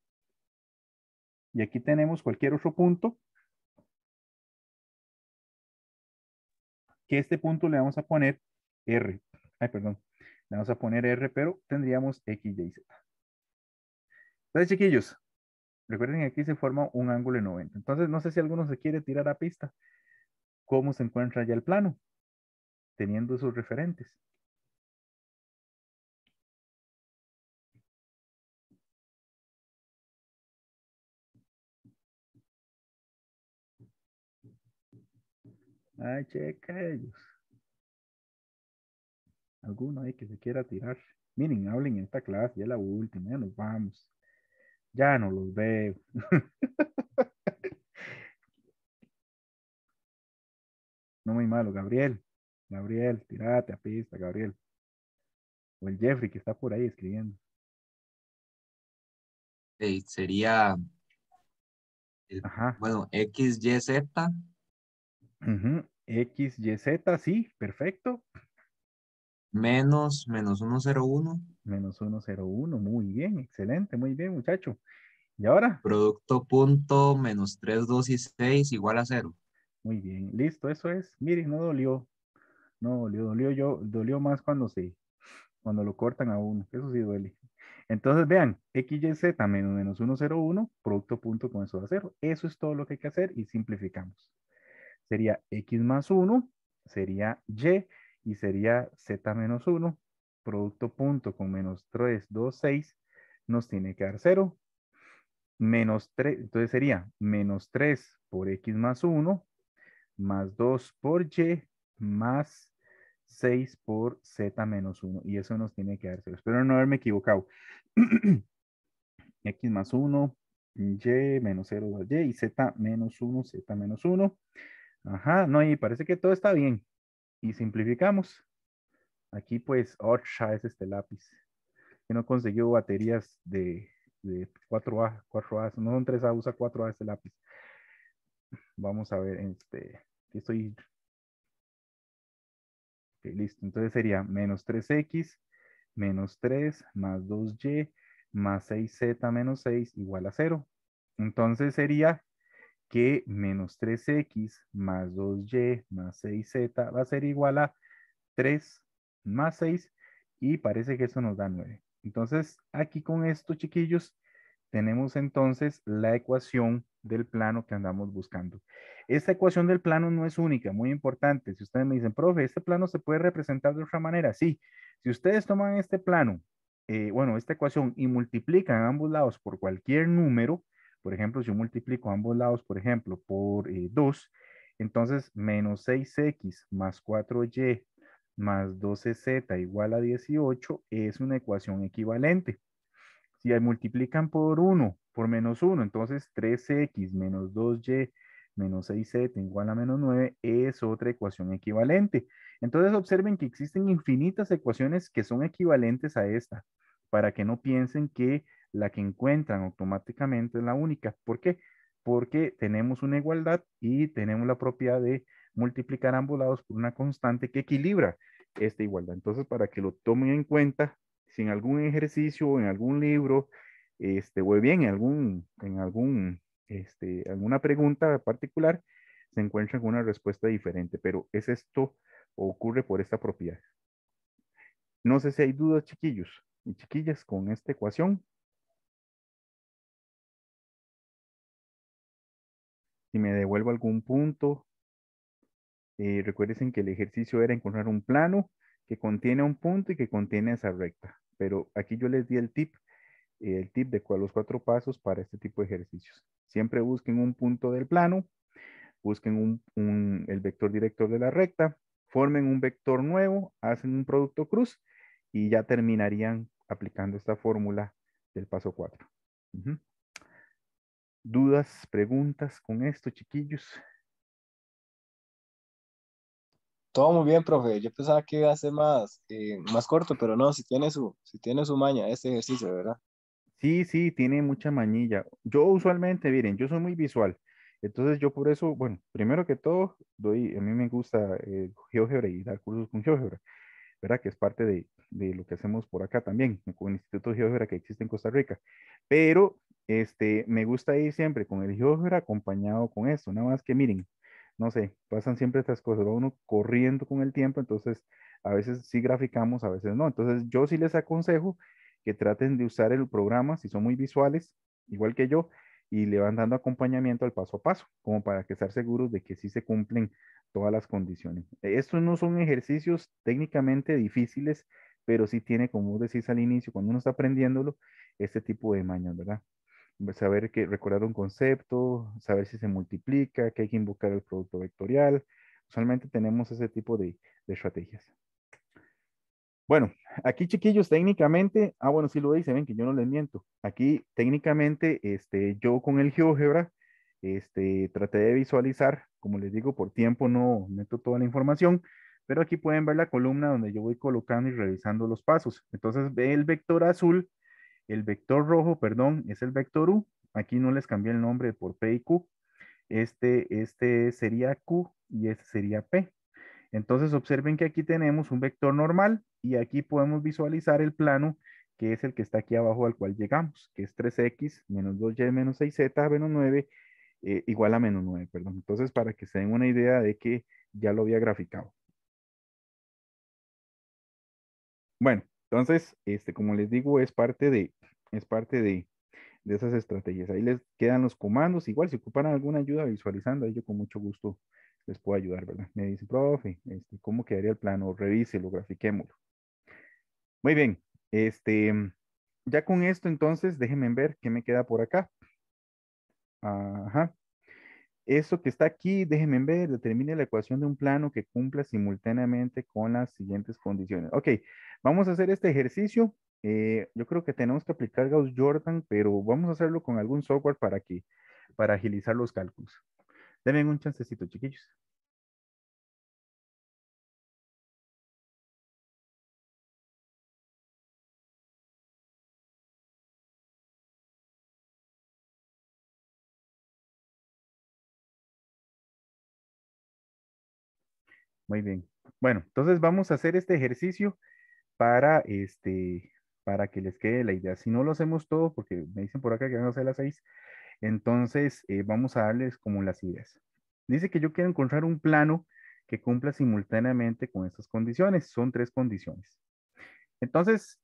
Y aquí tenemos cualquier otro punto. Que este punto le vamos a poner R. Ay, perdón. Le vamos a poner R, pero tendríamos X, Y, Z. Entonces, chiquillos, recuerden que aquí se forma un ángulo de noventa. Entonces, no sé si alguno se quiere tirar a pista. ¿Cómo se encuentra ya el plano? Teniendo sus referentes. Ay, checa ellos. Alguno ahí que se quiera tirar. Miren, hablen en esta clase, ya es la última, ya nos vamos. Ya no los veo. No muy malo, Gabriel. Gabriel, tirate a pista, Gabriel. O el Jeffrey que está por ahí escribiendo. Hey, sería el, Ajá. bueno, X, Y, Z. Uh-huh. X, Y, Z, sí, perfecto. Menos, menos uno cero uno. Menos uno cero uno, muy bien, excelente, muy bien, muchacho. ¿Y ahora? Producto punto menos tres, dos y seis igual a cero. Muy bien, listo, eso es. Miren, no dolió. No dolió, dolió yo, dolió más cuando se, cuando lo cortan a uno. Eso sí duele. Entonces, vean, X, Y, Z menos menos uno cero uno, producto punto con eso a cero. Eso es todo lo que hay que hacer y simplificamos. Sería X más uno, sería Y, y sería Z menos uno, producto punto con menos tres, dos, seis, nos tiene que dar cero, menos tres, entonces sería menos tres por X más uno, más dos por Y, más seis por Z menos uno, y eso nos tiene que dar cero. Espero no haberme equivocado. X más uno, Y menos cero, Y, y Z menos uno, Z menos uno. Ajá, no, y parece que todo está bien. Y simplificamos. Aquí pues, ocha es este lápiz. Que no consiguió baterías de, de cuatro A, cuatro A, no son tres A, usa cuatro A este lápiz. Vamos a ver, este, aquí estoy. Okay, listo, entonces sería menos tres X, menos tres, más dos Y, más seis Z, menos seis, igual a cero. Entonces sería que menos tres X más dos Y más seis Z va a ser igual a tres más seis y parece que eso nos da nueve. Entonces aquí con esto, chiquillos, tenemos entonces la ecuación del plano que andamos buscando. Esta ecuación del plano no es única, muy importante. Si ustedes me dicen, profe, ¿este plano se puede representar de otra manera? Sí. Si ustedes toman este plano, eh, bueno, esta ecuación y multiplican ambos lados por cualquier número. Por ejemplo, si yo multiplico ambos lados, por ejemplo, por eh, dos, entonces menos seis X más cuatro Y más doce Z igual a dieciocho es una ecuación equivalente. Si multiplican por uno, por menos uno, entonces tres X menos dos Y menos seis Z igual a menos nueve es otra ecuación equivalente. Entonces observen que existen infinitas ecuaciones que son equivalentes a esta, para que no piensen que la que encuentran automáticamente es la única. ¿Por qué? Porque tenemos una igualdad y tenemos la propiedad de multiplicar ambos lados por una constante que equilibra esta igualdad. Entonces, para que lo tomen en cuenta, si en algún ejercicio o en algún libro, este, o bien en algún, en algún, este, alguna pregunta particular, se encuentran con una respuesta diferente. Pero es esto, ocurre por esta propiedad. No sé si hay dudas, chiquillos y chiquillas, con esta ecuación. Si me devuelvo algún punto, eh, recuerden que el ejercicio era encontrar un plano que contiene un punto y que contiene esa recta. Pero aquí yo les di el tip, eh, el tip de los cuatro pasos para este tipo de ejercicios. Siempre busquen un punto del plano, busquen un, un, el vector director de la recta, formen un vector nuevo, hacen un producto cruz y ya terminarían aplicando esta fórmula del paso cuatro. Uh-huh. ¿Dudas, preguntas con esto, chiquillos? Todo muy bien, profe. Yo pensaba que iba a ser más, eh, más corto, pero no, si tiene su, si tiene su maña este ejercicio, ¿verdad? Sí, sí, tiene mucha mañilla. Yo usualmente, miren, yo soy muy visual. Entonces yo por eso, bueno, primero que todo, doy, a mí me gusta eh, GeoGebra y dar cursos con GeoGebra, ¿verdad? Que es parte de, de lo que hacemos por acá también, con el Instituto de GeoGebra que existe en Costa Rica. Pero... Este, me gusta ir siempre con el GeoGebra acompañado con esto, nada más que miren, no sé, pasan siempre estas cosas, va uno corriendo con el tiempo, entonces a veces sí graficamos, a veces no. Entonces yo sí les aconsejo que traten de usar el programa, si son muy visuales, igual que yo, y le van dando acompañamiento al paso a paso, como para que estar seguros de que sí se cumplen todas las condiciones. Estos no son ejercicios técnicamente difíciles, pero sí tiene, como decís al inicio, cuando uno está aprendiéndolo, este tipo de mañas, ¿verdad? Saber que recordar un concepto, saber si se multiplica, que hay que invocar el producto vectorial. Usualmente tenemos ese tipo de, de estrategias. Bueno, aquí chiquillos, técnicamente, ah bueno, sí lo dicen, ven que yo no les miento. Aquí técnicamente, este, yo con el GeoGebra, este, traté de visualizar, como les digo, por tiempo no meto toda la información, pero aquí pueden ver la columna donde yo voy colocando y revisando los pasos. Entonces ve el vector azul, el vector rojo, perdón, es el vector U. Aquí no les cambié el nombre por P y Q. Este, este sería Q y este sería P. Entonces observen que aquí tenemos un vector normal y aquí podemos visualizar el plano que es el que está aquí abajo al cual llegamos, que es tres x menos dos y menos seis z menos nueve eh, igual a menos nueve, perdón. Entonces para que se den una idea de que ya lo había graficado. Bueno, entonces, este, como les digo, es parte de, es parte de, de esas estrategias. Ahí les quedan los comandos. Igual, si ocupan alguna ayuda visualizando, ahí yo con mucho gusto les puedo ayudar, ¿verdad? Me dicen, profe, este, ¿cómo quedaría el plano? Revíselo, grafiquémoslo. Muy bien. Este, ya con esto, entonces, déjenme ver qué me queda por acá. Ajá. Eso que está aquí, déjenme ver, determine la ecuación de un plano que cumpla simultáneamente con las siguientes condiciones. Ok, vamos a hacer este ejercicio. Eh, yo creo que tenemos que aplicar Gauss-Jordan, pero vamos a hacerlo con algún software para, que, para agilizar los cálculos. Denme un chancecito, chiquillos. Muy bien. Bueno, entonces vamos a hacer este ejercicio para, este, para que les quede la idea. Si no lo hacemos todo, porque me dicen por acá que van a hacer las seis, entonces eh, vamos a darles como las ideas. Dice que yo quiero encontrar un plano que cumpla simultáneamente con estas condiciones. Son tres condiciones. Entonces,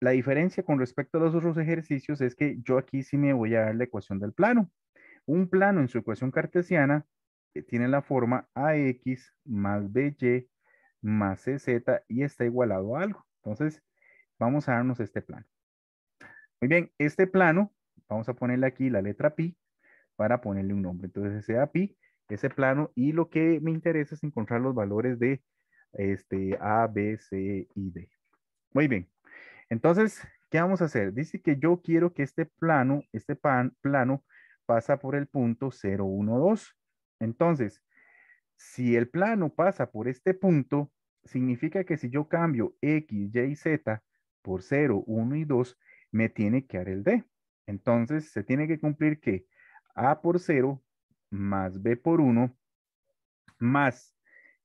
la diferencia con respecto a los otros ejercicios es que yo aquí sí me voy a dar la ecuación del plano. Un plano en su ecuación cartesiana tiene la forma ax más by más cz y está igualado a algo. Entonces, vamos a darnos este plano. Muy bien, este plano, vamos a ponerle aquí la letra pi para ponerle un nombre. Entonces, sea pi, ese plano, y lo que me interesa es encontrar los valores de este a, b, c y d. Muy bien. Entonces, ¿qué vamos a hacer? Dice que yo quiero que este plano, este pan, plano pasa por el punto cero, uno, dos. Entonces, si el plano pasa por este punto, significa que si yo cambio X, Y y Z por cero, uno y dos, me tiene que dar el D. Entonces, se tiene que cumplir que A por cero más B por uno más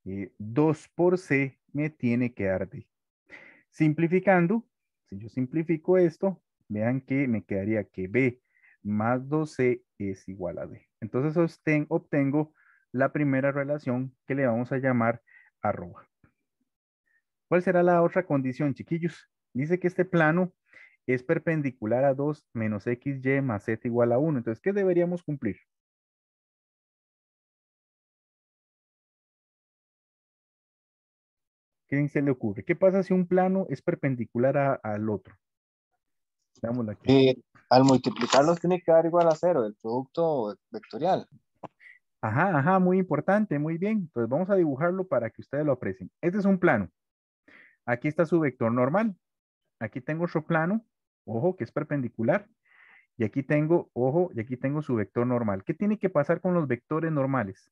eh, dos por C me tiene que dar D. Simplificando, si yo simplifico esto, vean que me quedaría que B más dos C es igual a D. Entonces obten, obtengo la primera relación que le vamos a llamar arroba. ¿Cuál será la otra condición, chiquillos? Dice que este plano es perpendicular a dos menos xy más z igual a uno. Entonces, ¿qué deberíamos cumplir? ¿Qué se le ocurre? ¿Qué pasa si un plano es perpendicular a, al otro? Veámoslo aquí. Sí. Al multiplicarlos tiene que dar igual a cero, el producto vectorial. Ajá, ajá, muy importante, muy bien. Entonces vamos a dibujarlo para que ustedes lo aprecien. Este es un plano. Aquí está su vector normal. Aquí tengo otro plano, ojo, que es perpendicular. Y aquí tengo, ojo, y aquí tengo su vector normal. ¿Qué tiene que pasar con los vectores normales?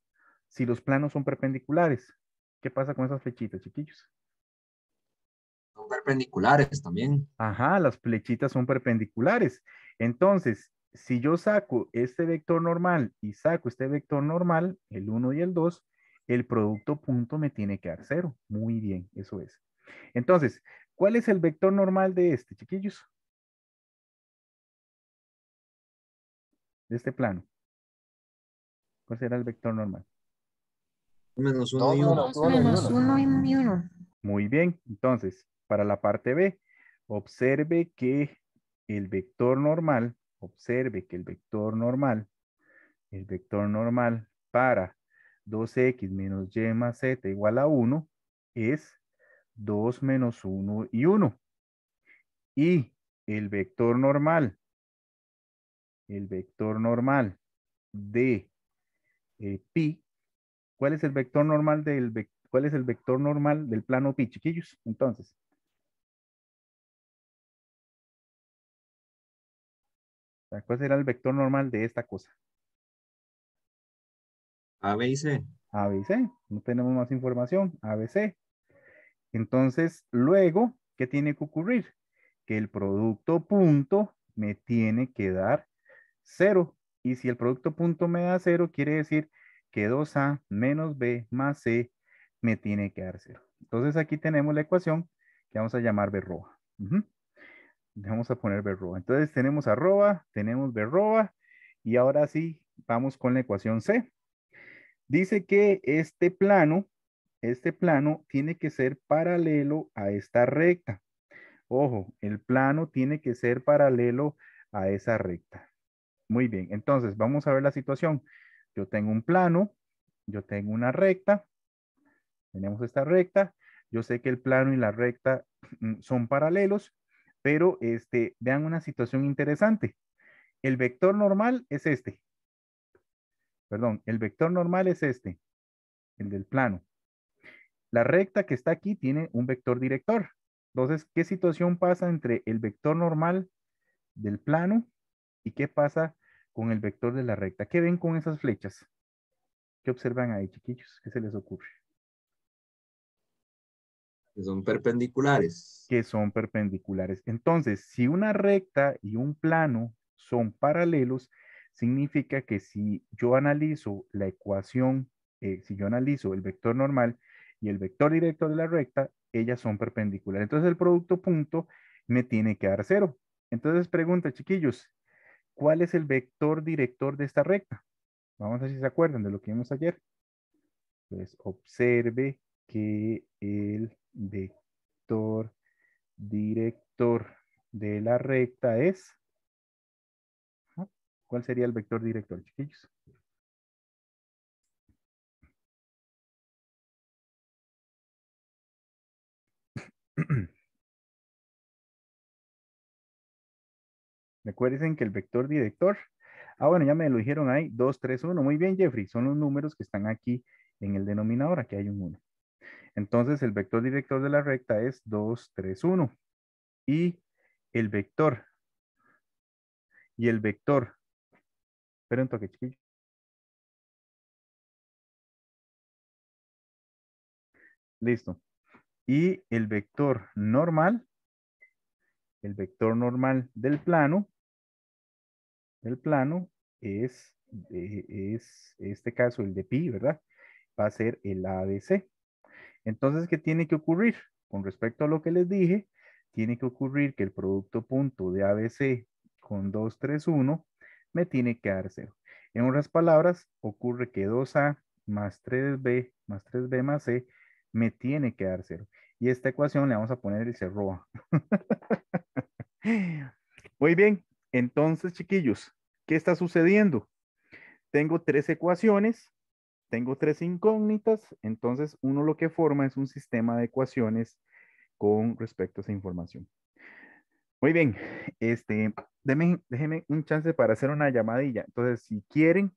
Si los planos son perpendiculares. ¿Qué pasa con esas flechitas, chiquillos? Son perpendiculares también. Ajá, las flechitas son perpendiculares. Entonces, si yo saco este vector normal y saco este vector normal, el uno y el dos, el producto punto me tiene que dar cero. Muy bien, eso es. Entonces, ¿cuál es el vector normal de este, chiquillos? De este plano. ¿Cuál será el vector normal? Menos uno, no, y uno. Menos, menos uno y uno. Muy bien, entonces, para la parte B, observe que el vector normal, observe que el vector normal, el vector normal para dos x menos y más z igual a uno es dos menos uno y uno. Y el vector normal, el vector normal de eh, pi, ¿cuál es el vector normal del vector? ¿Cuál es el vector normal del plano pi, chiquillos? Entonces. ¿Cuál será el vector normal de esta cosa? A, B y C. A, B y C. No tenemos más información. A, B, C. Entonces, luego, ¿qué tiene que ocurrir? Que el producto punto me tiene que dar cero. Y si el producto punto me da cero, quiere decir que dos a menos B más C me tiene que dar cero. Entonces aquí tenemos la ecuación que vamos a llamar berroba. Uh-huh. Vamos a poner berroba. Entonces tenemos arroba, tenemos berroba, y ahora sí vamos con la ecuación C. Dice que este plano, este plano tiene que ser paralelo a esta recta. Ojo, el plano tiene que ser paralelo a esa recta. Muy bien, entonces vamos a ver la situación. Yo tengo un plano, yo tengo una recta, tenemos esta recta, yo sé que el plano y la recta son paralelos, pero este, vean una situación interesante. El vector normal es este. Perdón, el vector normal es este, el del plano. La recta que está aquí tiene un vector director. Entonces, ¿qué situación pasa entre el vector normal del plano y qué pasa con el vector de la recta? ¿Qué ven con esas flechas? ¿Qué observan ahí, chiquillos? ¿Qué se les ocurre? Que son perpendiculares. Que son perpendiculares. Entonces, si una recta y un plano son paralelos, significa que si yo analizo la ecuación, eh, si yo analizo el vector normal y el vector director de la recta, ellas son perpendiculares. Entonces, el producto punto me tiene que dar cero. Entonces, pregunta, chiquillos, ¿cuál es el vector director de esta recta? Vamos a ver si se acuerdan de lo que vimos ayer. Pues, observe que el vector director de la recta es, ¿cuál sería el vector director, chiquillos? Recuerden que el vector director, ah bueno, ya me lo dijeron ahí, dos, tres, uno, muy bien, Jeffrey, son los números que están aquí en el denominador, aquí hay un uno. Entonces, el vector director de la recta es dos, tres, uno. Y el vector. Y el vector. Esperen un toque, chiquillo. Listo. Y el vector normal. El vector normal del plano. Del plano es, es en este caso, el de pi, ¿verdad? Va a ser el A B C. Entonces, ¿qué tiene que ocurrir? Con respecto a lo que les dije, tiene que ocurrir que el producto punto de A B C con dos, tres, uno me tiene que dar cero. En otras palabras, ocurre que dos a más tres b más tres b más c me tiene que dar cero. Y esta ecuación le vamos a poner el cerroa. Muy bien, entonces, chiquillos, ¿qué está sucediendo? Tengo tres ecuaciones. Tengo tres incógnitas, entonces uno lo que forma es un sistema de ecuaciones con respecto a esa información. Muy bien, este, déjenme, déjenme un chance para hacer una llamadilla. Entonces, si quieren,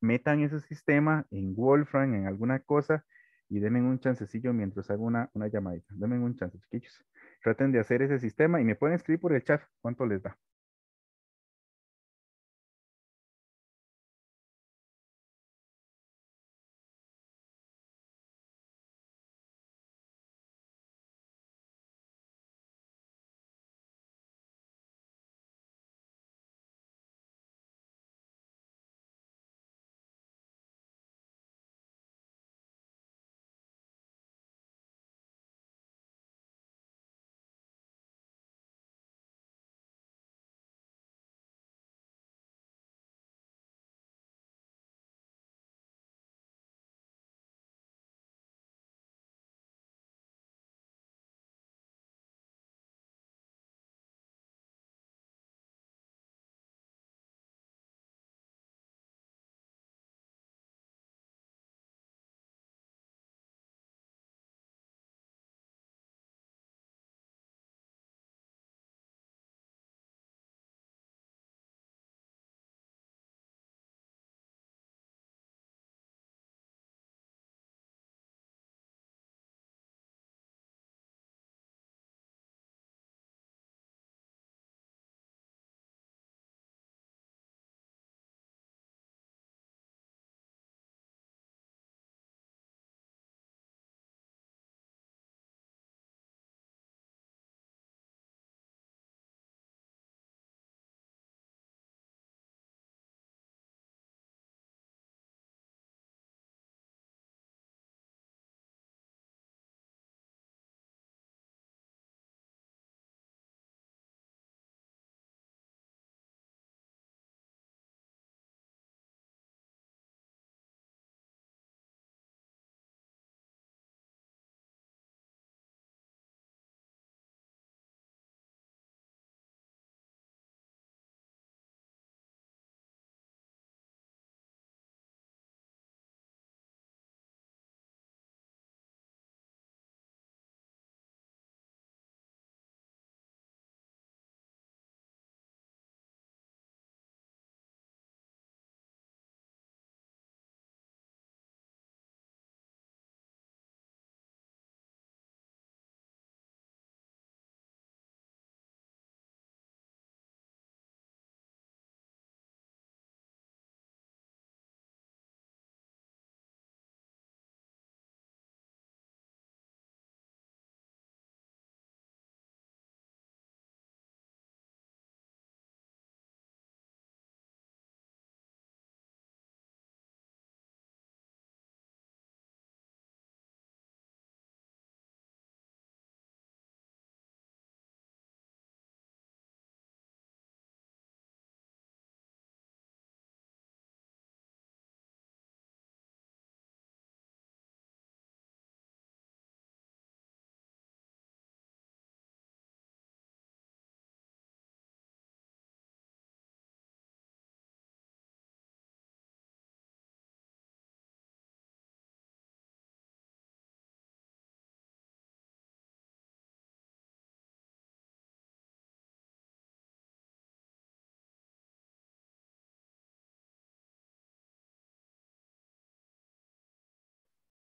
metan ese sistema en Wolfram, en alguna cosa, y denme un chancecillo mientras hago una, una llamadita. Denme un chance, chiquillos. Traten de hacer ese sistema y me pueden escribir por el chat cuánto les da.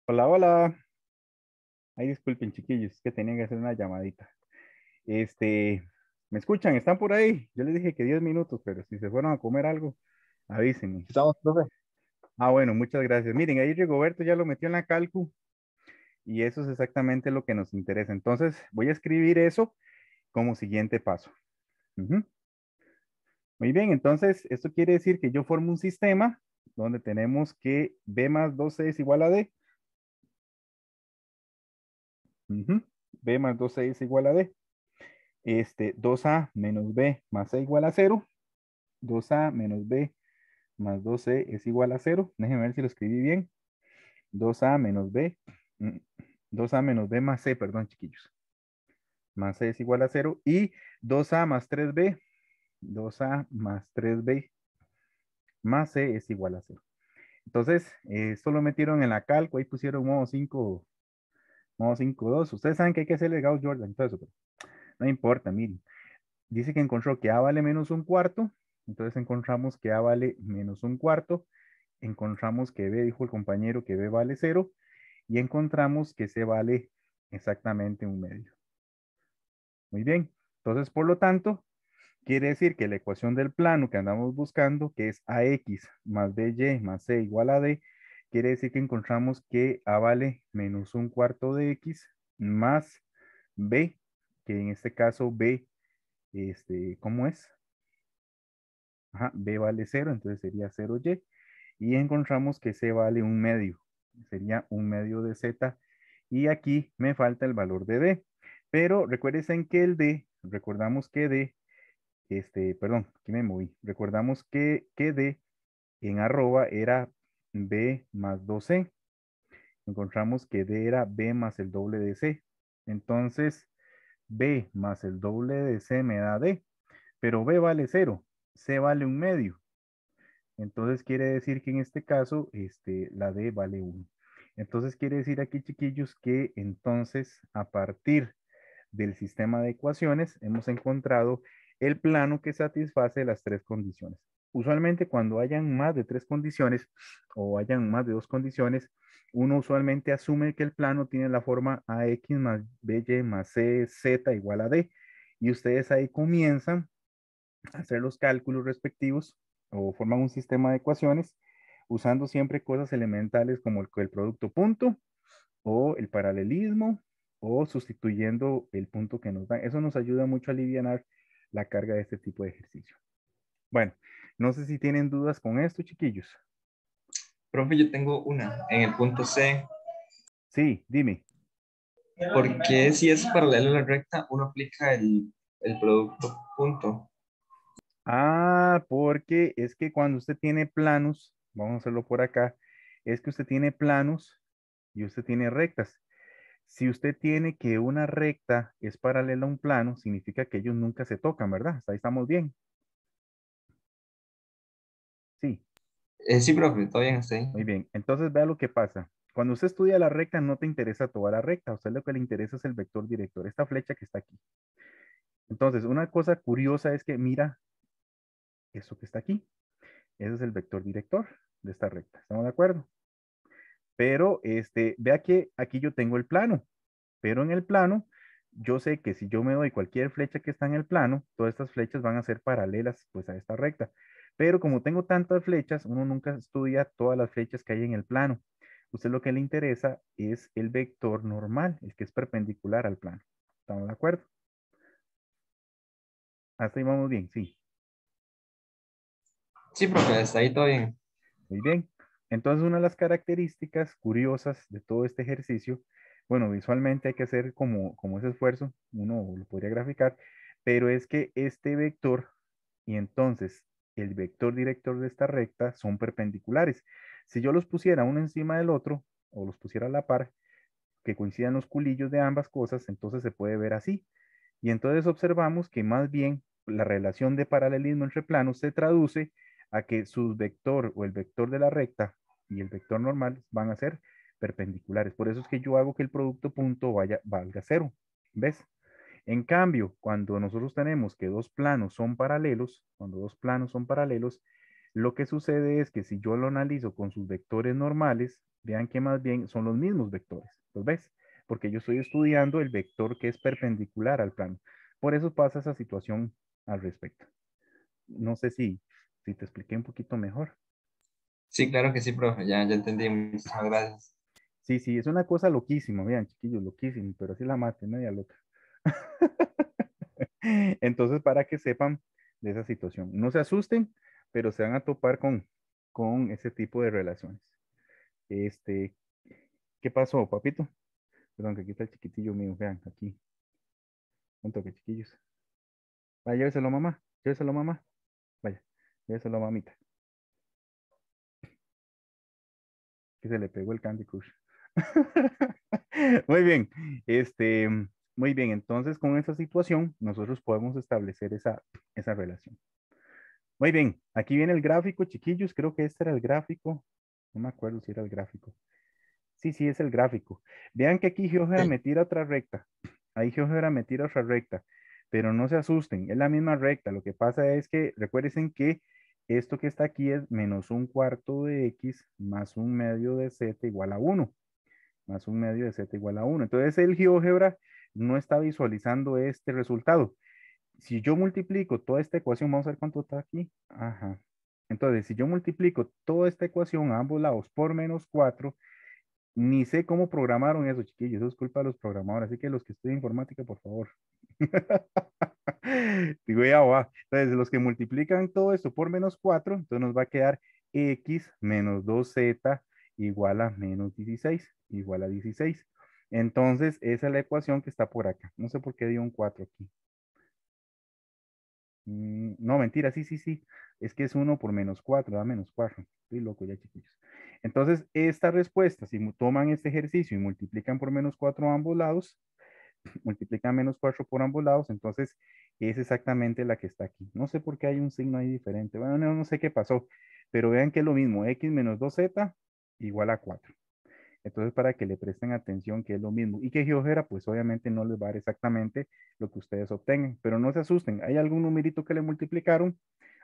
Hola, hola. Ay, disculpen, chiquillos, que tenía que hacer una llamadita. Este, ¿me escuchan? ¿Están por ahí? Yo les dije que diez minutos, pero si se fueron a comer algo, avísenme. Estamos, profe. Ah, bueno, muchas gracias. Miren, ahí Rigoberto ya lo metió en la calcu y eso es exactamente lo que nos interesa. Entonces, voy a escribir eso como siguiente paso. Uh-huh. Muy bien, entonces, esto quiere decir que yo formo un sistema donde tenemos que B más dos c es igual a D. Uh-huh. B más dos c es igual a D. Este, dos a menos B más C igual a cero. dos a menos B más dos c es igual a cero. Déjenme ver si lo escribí bien. dos a menos B. dos a menos B más C, perdón, chiquillos. Más C es igual a cero. Y dos a más tres b. dos a más tres b más C es igual a cero. Entonces, eh, esto lo metieron en la calco. Ahí pusieron modo cinco. Modo cinco dos. Ustedes saben que hay que hacer el Gauss-Jordan, todo eso, pero no importa, miren. Dice que encontró que A vale menos un cuarto. Entonces encontramos que A vale menos un cuarto. Encontramos que B, dijo el compañero, que B vale cero. Y encontramos que C vale exactamente un medio. Muy bien. Entonces, por lo tanto, quiere decir que la ecuación del plano que andamos buscando, que es A x más B y más C igual a D, quiere decir que encontramos que A vale menos un cuarto de X más B, que en este caso B, este, ¿cómo es? Ajá, B vale cero, entonces sería cero y. Y encontramos que C vale un medio, sería un medio de Z. Y aquí me falta el valor de D. Pero recuerden que el D, recordamos que D, este, perdón, aquí me moví. Recordamos que, que D en arroba era B más dos c. Encontramos que D era B más el doble de C. Entonces, B más el doble de C me da D. Pero B vale cero. C vale un medio. Entonces, quiere decir que en este caso, este, la D vale uno. Entonces, quiere decir aquí, chiquillos, que entonces, a partir del sistema de ecuaciones, hemos encontrado el plano que satisface las tres condiciones. Usualmente cuando hayan más de tres condiciones o hayan más de dos condiciones, uno usualmente asume que el plano tiene la forma A x más B y más C z igual a D. Y ustedes ahí comienzan a hacer los cálculos respectivos o forman un sistema de ecuaciones usando siempre cosas elementales como el, el producto punto o el paralelismo o sustituyendo el punto que nos dan. Eso nos ayuda mucho a aliviar la carga de este tipo de ejercicio. Bueno, no sé si tienen dudas con esto, chiquillos. Profe, yo tengo una, en el punto C. Sí, dime. ¿Por qué si es paralelo a la recta, uno aplica el, el producto punto? Ah, porque es que cuando usted tiene planos, vamos a hacerlo por acá, es que usted tiene planos y usted tiene rectas. Si usted tiene que una recta es paralela a un plano, significa que ellos nunca se tocan, ¿verdad? Hasta ahí estamos bien. Sí. Eh, sí, profe, todo bien, sí. Muy bien, entonces vea lo que pasa. Cuando usted estudia la recta, no te interesa toda la recta. A usted lo que le interesa es el vector director, esta flecha que está aquí. Entonces, una cosa curiosa es que mira eso que está aquí. Ese es el vector director de esta recta. ¿Estamos de acuerdo? Pero, este, vea que aquí yo tengo el plano. Pero en el plano, yo sé que si yo me doy cualquier flecha que está en el plano, todas estas flechas van a ser paralelas, pues, a esta recta. Pero como tengo tantas flechas, uno nunca estudia todas las flechas que hay en el plano. Usted lo que le interesa es el vector normal, el que es perpendicular al plano. ¿Estamos de acuerdo? Hasta ahí vamos bien, sí. Sí, profe, hasta ahí todo bien. Muy bien. Entonces, una de las características curiosas de todo este ejercicio, bueno, visualmente hay que hacer como, como ese esfuerzo, uno lo podría graficar, pero es que este vector y entonces el vector director de esta recta son perpendiculares. Si yo los pusiera uno encima del otro, o los pusiera a la par, que coincidan los culillos de ambas cosas, entonces se puede ver así. Y entonces observamos que más bien la relación de paralelismo entre planos se traduce a que su vector o el vector de la recta y el vector normal van a ser perpendiculares. Por eso es que yo hago que el producto punto vaya, valga cero. ¿Ves? En cambio, cuando nosotros tenemos que dos planos son paralelos, cuando dos planos son paralelos, Lo que sucede es que si yo lo analizo con sus vectores normales, vean que más bien son los mismos vectores. ¿Los ves? Porque yo estoy estudiando el vector que es perpendicular al plano. Por eso pasa esa situación al respecto. No sé si, si te expliqué un poquito mejor. Sí, claro que sí, profe. Ya, ya entendí. Muchas gracias. Sí, sí, es una cosa loquísima. Vean, chiquillos, loquísimo. Pero así la mate, media loca. Entonces, para que sepan de esa situación. No se asusten, pero se van a topar con, con ese tipo de relaciones. Este, ¿qué pasó, papito? Perdón, que aquí está el chiquitillo mío, vean, aquí. Un toque, chiquillos. Vaya, lléveselo, mamá, lléveselo, mamá. Vaya, lléveselo, mamita. Que se le pegó el Candy Crush. Muy bien, este... Muy bien, entonces con esta situación nosotros podemos establecer esa, esa relación. Muy bien, aquí viene el gráfico, chiquillos, creo que este era el gráfico. No me acuerdo si era el gráfico. Sí, sí, es el gráfico. Vean que aquí GeoGebra me tira otra recta. Ahí GeoGebra me tira otra recta. Pero no se asusten, es la misma recta. Lo que pasa es que recuerden que esto que está aquí es menos un cuarto de X más un medio de Z igual a uno. Más un medio de Z igual a uno. Entonces el GeoGebra no está visualizando este resultado. Si yo multiplico toda esta ecuación, vamos a ver cuánto está aquí. Ajá. Entonces, si yo multiplico toda esta ecuación a ambos lados por menos cuatro, ni sé cómo programaron eso, chiquillos. Eso es culpa de los programadores. Así que los que estudian informática, por favor. Digo, ya va. Entonces, los que multiplican todo esto por menos cuatro, entonces nos va a quedar X menos dos Z igual a menos dieciséis, igual a dieciséis. Entonces, esa es la ecuación que está por acá. No sé por qué dio un cuatro aquí. Mm, no, mentira, sí, sí, sí. Es que es uno por menos cuatro, da menos cuatro. Estoy loco ya, chiquillos. Entonces, esta respuesta, si toman este ejercicio y multiplican por menos cuatro a ambos lados, multiplican menos cuatro por ambos lados, entonces es exactamente la que está aquí. No sé por qué hay un signo ahí diferente. Bueno, no, no sé qué pasó, pero vean que es lo mismo. X menos dos Z igual a cuatro. Entonces, para que le presten atención, que es lo mismo. Y que GeoGebra, pues obviamente no les va a dar exactamente lo que ustedes obtengan. Pero no se asusten. Hay algún numerito que le multiplicaron,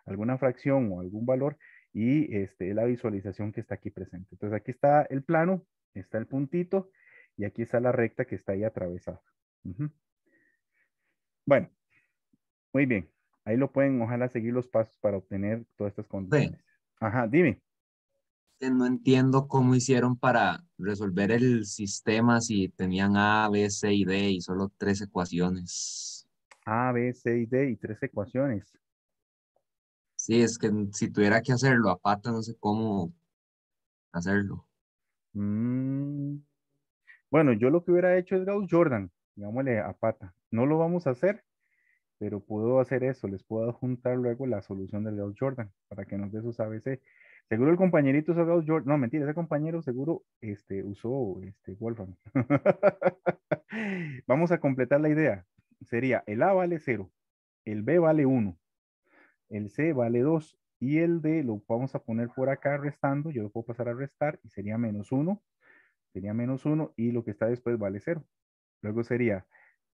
alguna fracción o algún valor. Y este, la visualización que está aquí presente. Entonces, aquí está el plano, está el puntito. Y aquí está la recta que está ahí atravesada. Uh-huh. Bueno, muy bien. Ahí lo pueden, ojalá, seguir los pasos para obtener todas estas condiciones. Sí. Ajá, dime. No entiendo cómo hicieron para resolver el sistema si tenían A, B, C y D y solo tres ecuaciones. A, B, C y D y tres ecuaciones. Sí, es que si tuviera que hacerlo a pata no sé cómo hacerlo. Mm. Bueno, yo lo que hubiera hecho es Gauss-Jordan, digámosle a pata. No lo vamos a hacer, pero puedo hacer eso. Les puedo adjuntar luego la solución del Gauss-Jordan para que nos dé sus A B C. Seguro el compañerito usó Gauss-Jordan. No, mentira, ese compañero seguro este, usó este, Wolfram. Vamos a completar la idea. Sería el A vale cero, el B vale uno, el C vale dos y el D lo vamos a poner por acá restando. Yo lo puedo pasar a restar y sería menos uno. Sería menos uno y lo que está después vale cero. Luego sería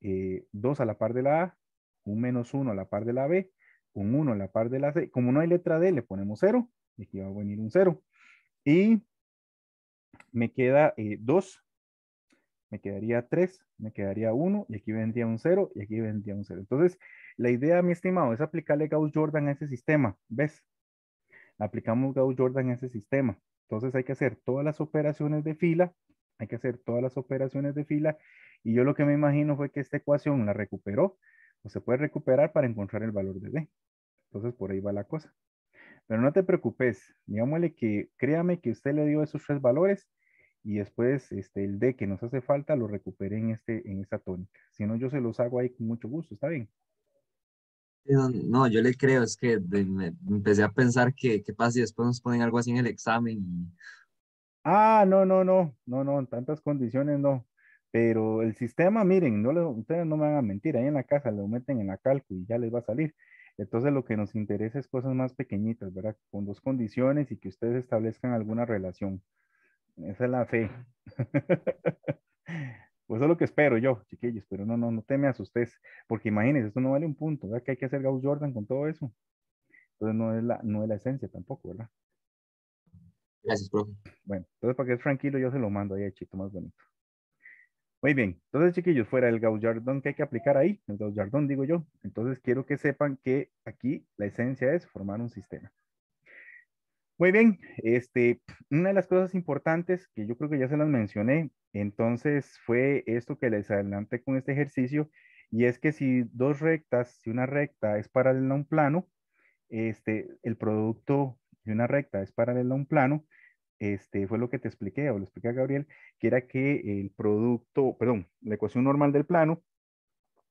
eh, dos a la par de la A, un menos uno a la par de la B, un uno a la par de la C. Como no hay letra D, le ponemos cero. Y aquí va a venir un cero. Y me queda eh, dos. Me quedaría tres. Me quedaría uno. Y aquí vendría un cero. Y aquí vendría un cero. Entonces, la idea, mi estimado, es aplicarle Gauss-Jordan a ese sistema. ¿Ves? Aplicamos Gauss-Jordan a ese sistema. Entonces, hay que hacer todas las operaciones de fila. Hay que hacer todas las operaciones de fila. Y yo lo que me imagino fue que esta ecuación la recuperó. O se puede recuperar para encontrar el valor de D. Entonces, por ahí va la cosa. Pero no te preocupes, digámosle que, créame que usted le dio esos tres valores y después este, el D que nos hace falta lo recuperé en, este, en esta tónica. Si no, yo se los hago ahí con mucho gusto, ¿está bien? No, no yo le creo, es que de, me, empecé a pensar que qué pasa si después nos ponen algo así en el examen. Y... Ah, no, no, no, no, no, en tantas condiciones no. Pero el sistema, miren, no lo, ustedes no me hagan mentir, ahí en la casa lo meten en la calco y ya les va a salir. Entonces lo que nos interesa es cosas más pequeñitas, ¿verdad? Con dos condiciones y que ustedes establezcan alguna relación. Esa es la fe. Pues eso es lo que espero yo, chiquillos, pero no, no, no te me asustes, porque imagínense, esto no vale un punto, ¿verdad? Que hay que hacer Gauss-Jordan con todo eso. Entonces no es la, no es la esencia tampoco, ¿verdad? Gracias, profe. Bueno, entonces para que es tranquilo yo se lo mando ahí a Chito más bonito. Muy bien, entonces chiquillos, fuera el Gauss-Jardin que hay que aplicar ahí, el Gauss-Jardin digo yo, entonces quiero que sepan que aquí la esencia es formar un sistema. Muy bien, este, una de las cosas importantes que yo creo que ya se las mencioné, entonces fue esto que les adelanté con este ejercicio, y es que si dos rectas, si una recta es paralela a un plano, este, el producto de una recta es paralela a un plano, este, fue lo que te expliqué, o lo expliqué a Gabriel, que era que el producto, perdón, la ecuación normal del plano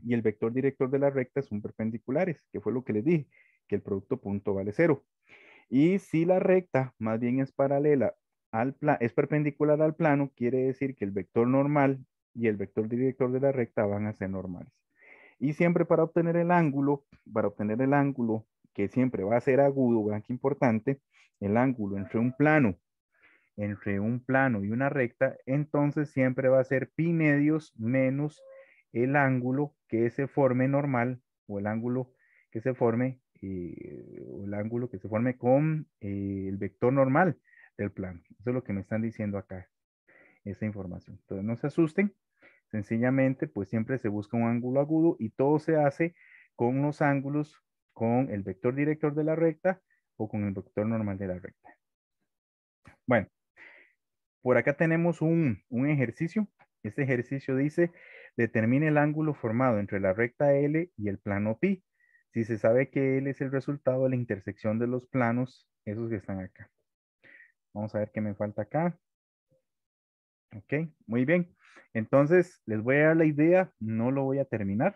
y el vector director de las rectas son perpendiculares, que fue lo que les dije, que el producto punto vale cero. Y si la recta más bien es paralela al plano, es perpendicular al plano, quiere decir que el vector normal y el vector director de la recta van a ser normales. Y siempre para obtener el ángulo, para obtener el ángulo que siempre va a ser agudo, vean qué importante, el ángulo entre un plano entre un plano y una recta, entonces siempre va a ser pi medios menos el ángulo que se forme normal, o el ángulo que se forme, eh, o el ángulo que se forme con eh, el vector normal del plano. Eso es lo que me están diciendo acá, esta información. Entonces no se asusten, sencillamente pues siempre se busca un ángulo agudo y todo se hace con los ángulos, con el vector director de la recta o con el vector normal de la recta. Bueno. Por acá tenemos un, un ejercicio. Este ejercicio dice, determine el ángulo formado entre la recta L y el plano pi. Si se sabe que L es el resultado de la intersección de los planos, esos que están acá. Vamos a ver qué me falta acá. Ok, muy bien. Entonces, les voy a dar la idea, no lo voy a terminar,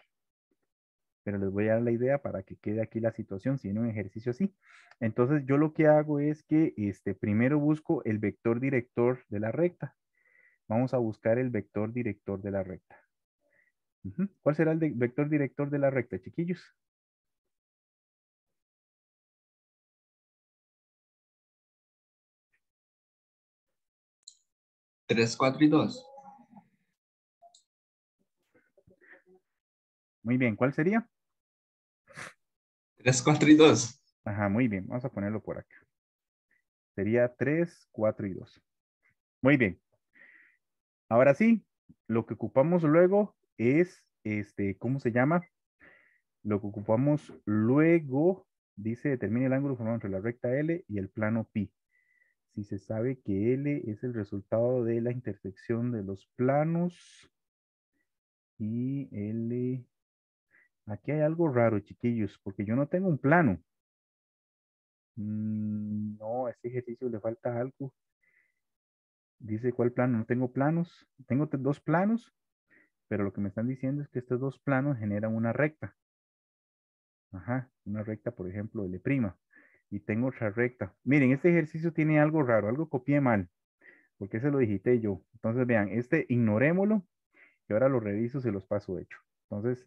pero les voy a dar la idea para que quede aquí la situación, si en un ejercicio así. Entonces yo lo que hago es que este, primero busco el vector director de la recta. Vamos a buscar el vector director de la recta. Uh-huh. ¿Cuál será el vector director de la recta, chiquillos? tres, cuatro y dos. Muy bien, ¿cuál sería? tres, cuatro y dos. Ajá, muy bien. Vamos a ponerlo por acá. Sería tres, cuatro y dos. Muy bien. Ahora sí, lo que ocupamos luego es, este, ¿cómo se llama? Lo que ocupamos luego, dice, determine el ángulo formado entre la recta L y el plano pi. Si se sabe que L es el resultado de la intersección de los planos y L... Aquí hay algo raro, chiquillos, porque yo no tengo un plano. Mm, no, a este ejercicio le falta algo. Dice, ¿cuál plano? No tengo planos. Tengo dos planos, pero lo que me están diciendo es que estos dos planos generan una recta. Ajá, una recta, por ejemplo, L'. Y tengo otra recta. Miren, este ejercicio tiene algo raro, algo copié mal, porque se lo digité yo. Entonces, vean, este ignorémoslo y ahora lo reviso, se los paso hecho. Entonces...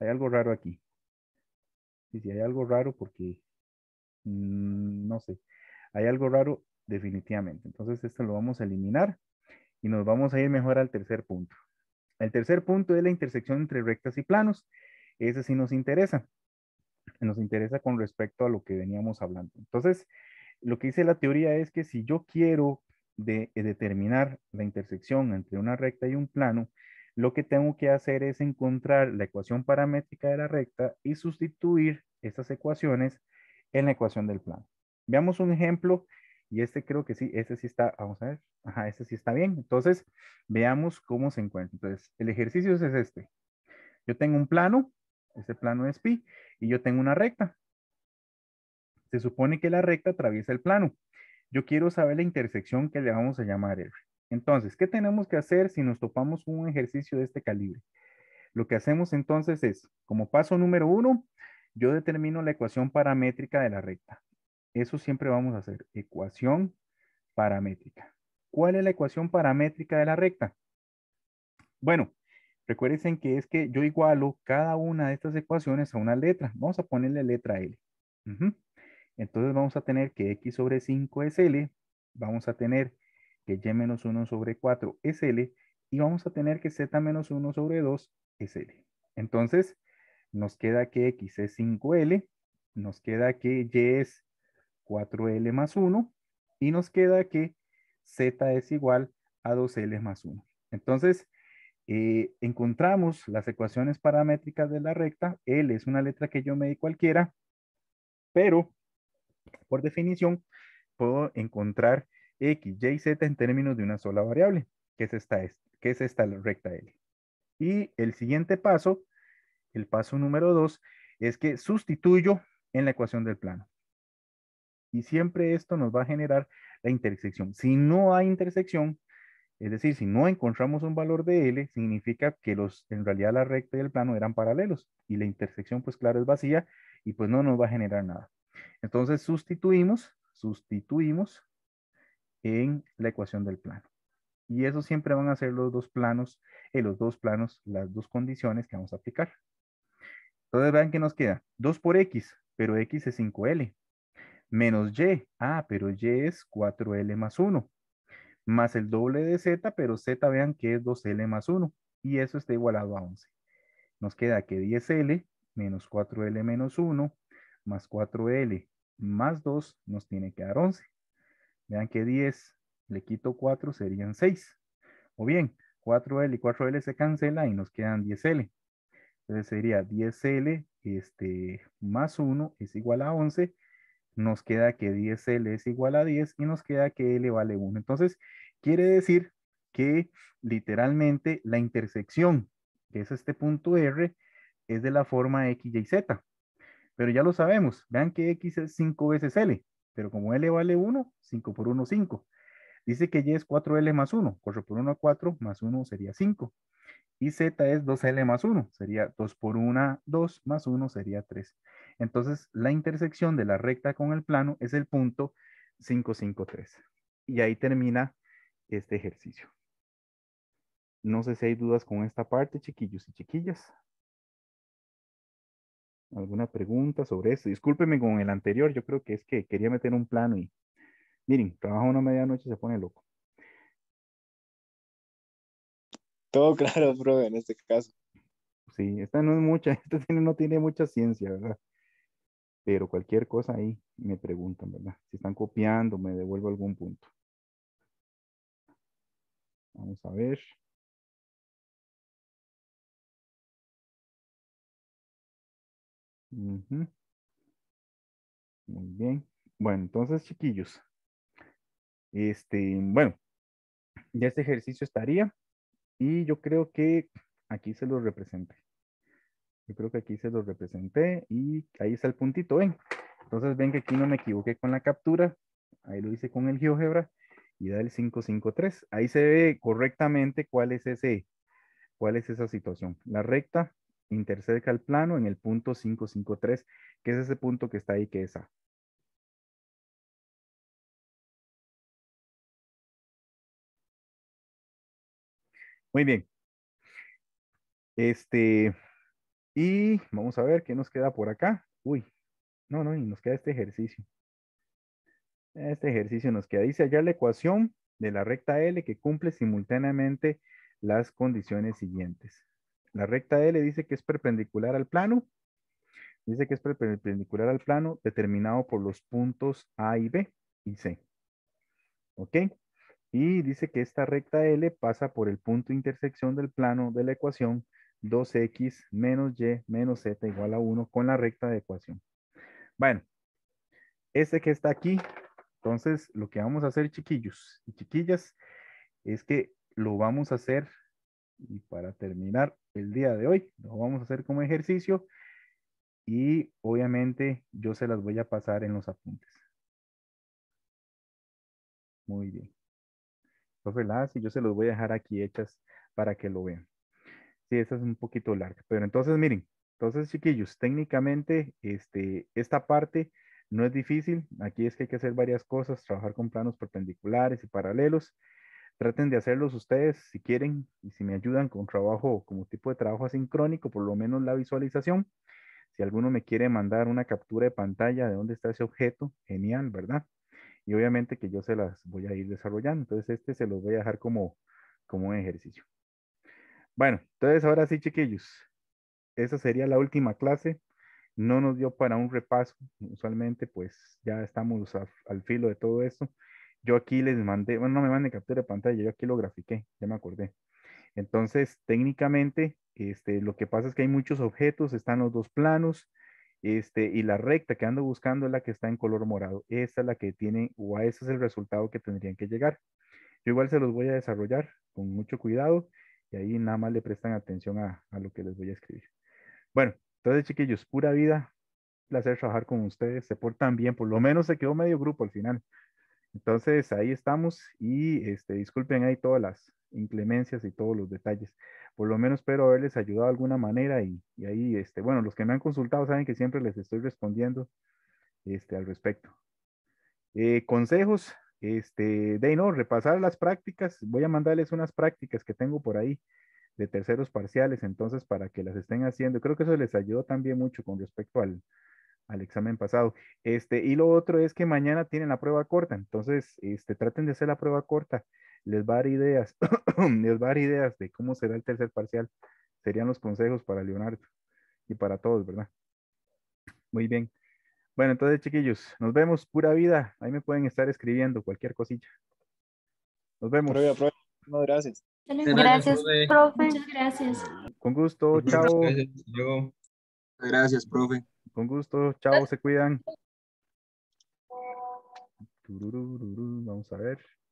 hay algo raro aquí. Sí, sí, hay algo raro porque, mmm, no sé, hay algo raro definitivamente. Entonces esto lo vamos a eliminar y nos vamos a ir mejor al tercer punto. El tercer punto es la intersección entre rectas y planos. Ese sí nos interesa. Nos interesa con respecto a lo que veníamos hablando. Entonces, lo que dice la teoría es que si yo quiero de, de determinar la intersección entre una recta y un plano, lo que tengo que hacer es encontrar la ecuación paramétrica de la recta y sustituir estas ecuaciones en la ecuación del plano. Veamos un ejemplo, y este creo que sí, este sí está, vamos a ver, ajá, este sí está bien. Entonces, veamos cómo se encuentra. Entonces, el ejercicio es este. Yo tengo un plano, este plano es pi, y yo tengo una recta. Se supone que la recta atraviesa el plano. Yo quiero saber la intersección que le vamos a llamar R. Entonces, ¿qué tenemos que hacer si nos topamos con un ejercicio de este calibre? Lo que hacemos entonces es, como paso número uno, yo determino la ecuación paramétrica de la recta. Eso siempre vamos a hacer, ecuación paramétrica. ¿Cuál es la ecuación paramétrica de la recta? Bueno, recuerden que es que yo igualo cada una de estas ecuaciones a una letra. Vamos a ponerle letra L. Uh-huh. Entonces vamos a tener que x sobre cinco es L, vamos a tener... que y menos uno sobre cuatro es L, y vamos a tener que z menos uno sobre dos es L. Entonces, nos queda que x es cinco L, Nos queda que Y es cuatro L más uno y nos queda que Z es igual a dos L más uno. Entonces, eh, encontramos las ecuaciones paramétricas de la recta. L es una letra que yo me di cualquiera, pero por definición puedo encontrar X, Y y Z en términos de una sola variable, que es esta, que es esta recta L. Y el siguiente paso, el paso número dos, es que sustituyo en la ecuación del plano. Y siempre esto nos va a generar la intersección. Si no hay intersección, es decir, si no encontramos un valor de L, significa que los, en realidad la recta y el plano eran paralelos. Y la intersección, pues claro, es vacía y pues no nos va a generar nada. Entonces sustituimos, sustituimos en la ecuación del plano. Y eso siempre van a ser los dos planos, eh, los dos planos, las dos condiciones que vamos a aplicar. Entonces vean que nos queda dos por X, pero X es cinco L. Menos Y, ah, pero Y es cuatro L más uno. Más el doble de Z, pero Z vean que es dos L más uno. Y eso está igualado a once. Nos queda que diez L menos cuatro L menos uno más cuatro L más dos nos tiene que dar once. Vean que diez le quito cuatro serían seis. O bien, cuatro L y cuatro L se cancela y nos quedan diez L. Entonces sería diez L este, más uno es igual a once. Nos queda que diez L es igual a diez y nos queda que L vale uno. Entonces, quiere decir que literalmente la intersección, que es este punto R, es de la forma X, Y, Z. Pero ya lo sabemos. Vean que X es cinco veces L. Pero como L vale uno, cinco por uno, cinco. Dice que Y es cuatro L más uno. cuatro por uno, cuatro. Más uno sería cinco. Y Z es dos L más uno. Sería dos por uno, dos. Más uno sería tres. Entonces, la intersección de la recta con el plano es el punto cinco, cinco, tres. Y ahí termina este ejercicio. No sé si hay dudas con esta parte, chiquillos y chiquillas. ¿Alguna pregunta sobre esto? Discúlpeme con el anterior. Yo creo que es que quería meter un plano y... Miren, trabaja una medianoche y se pone loco. Todo claro, profe, en este caso. Sí, esta no es mucha. Esta no tiene mucha ciencia, ¿verdad? Pero cualquier cosa ahí me preguntan, ¿verdad? Si están copiando, me devuelvo algún punto. Vamos a ver. Uh-huh. Muy bien. Bueno, entonces, chiquillos, este, bueno, ya este ejercicio estaría y yo creo que aquí se lo representé. Yo creo que aquí se lo representé y ahí está el puntito, ¿ven? Entonces ven que aquí no me equivoqué con la captura, ahí lo hice con el GeoGebra y da el cinco, cinco, tres. Ahí se ve correctamente cuál es ese, cuál es esa situación. La recta interseca el plano en el punto cinco, cinco, tres, que es ese punto que está ahí, que es A. Muy bien. Este, y vamos a ver qué nos queda por acá. Uy, no, no, y nos queda este ejercicio. Este ejercicio nos queda. Dice hallar la ecuación de la recta L que cumple simultáneamente las condiciones siguientes. La recta L dice que es perpendicular al plano. Dice que es perpendicular al plano determinado por los puntos A y B y C. ¿Ok? Y dice que esta recta L pasa por el punto de intersección del plano de la ecuación dos X menos Y menos Z igual a uno con la recta de ecuación. Bueno, este que está aquí, entonces lo que vamos a hacer, chiquillos y chiquillas, es que lo vamos a hacer, y para terminar el día de hoy, lo vamos a hacer como ejercicio y obviamente yo se las voy a pasar en los apuntes. Muy bien. Y yo se los voy a dejar aquí hechas para que lo vean. Sí, esta es un poquito larga, pero entonces miren, entonces chiquillos, técnicamente este, esta parte no es difícil, aquí es que hay que hacer varias cosas, trabajar con planos perpendiculares y paralelos, traten de hacerlos ustedes si quieren y si me ayudan con trabajo, como tipo de trabajo asincrónico, por lo menos la visualización, si alguno me quiere mandar una captura de pantalla de dónde está ese objeto, genial, ¿verdad? Y obviamente que yo se las voy a ir desarrollando. Entonces este se los voy a dejar como, como un ejercicio. Bueno, entonces ahora sí, chiquillos. Esa sería la última clase. No nos dio para un repaso, usualmente pues ya estamos a, al filo de todo esto. Yo aquí les mandé, bueno, no me mandé captura de pantalla, yo aquí lo grafiqué, ya me acordé. Entonces, técnicamente, este, lo que pasa es que hay muchos objetos, están los dos planos, este, y la recta que ando buscando es la que está en color morado. Esta es la que tiene, o a ese es el resultado que tendrían que llegar. Yo igual se los voy a desarrollar con mucho cuidado, y ahí nada más le prestan atención a, a lo que les voy a escribir. Bueno, entonces, chiquillos, pura vida, placer trabajar con ustedes, se portan bien, por lo menos se quedó medio grupo al final. Entonces, ahí estamos, y este, disculpen ahí todas las inclemencias y todos los detalles. Por lo menos espero haberles ayudado de alguna manera, y, y ahí, este, bueno, los que me han consultado saben que siempre les estoy respondiendo este, al respecto. Eh, consejos, este, de no, repasar las prácticas. Voy a mandarles unas prácticas que tengo por ahí de terceros parciales, entonces para que las estén haciendo. Creo que eso les ayudó también mucho con respecto al... al examen pasado. Este, y lo otro es que mañana tienen la prueba corta, entonces este, traten de hacer la prueba corta, les va a dar ideas, les va a dar ideas de cómo será el tercer parcial, serían los consejos para Leonardo y para todos, ¿verdad? Muy bien. Bueno, entonces, chiquillos, nos vemos, pura vida, ahí me pueden estar escribiendo cualquier cosilla. Nos vemos. Prueba, prueba. No, gracias. Gracias, profe. Muchas gracias. Con gusto, chao. Gracias, profe. Con gusto, chao, se cuidan. Vamos a ver.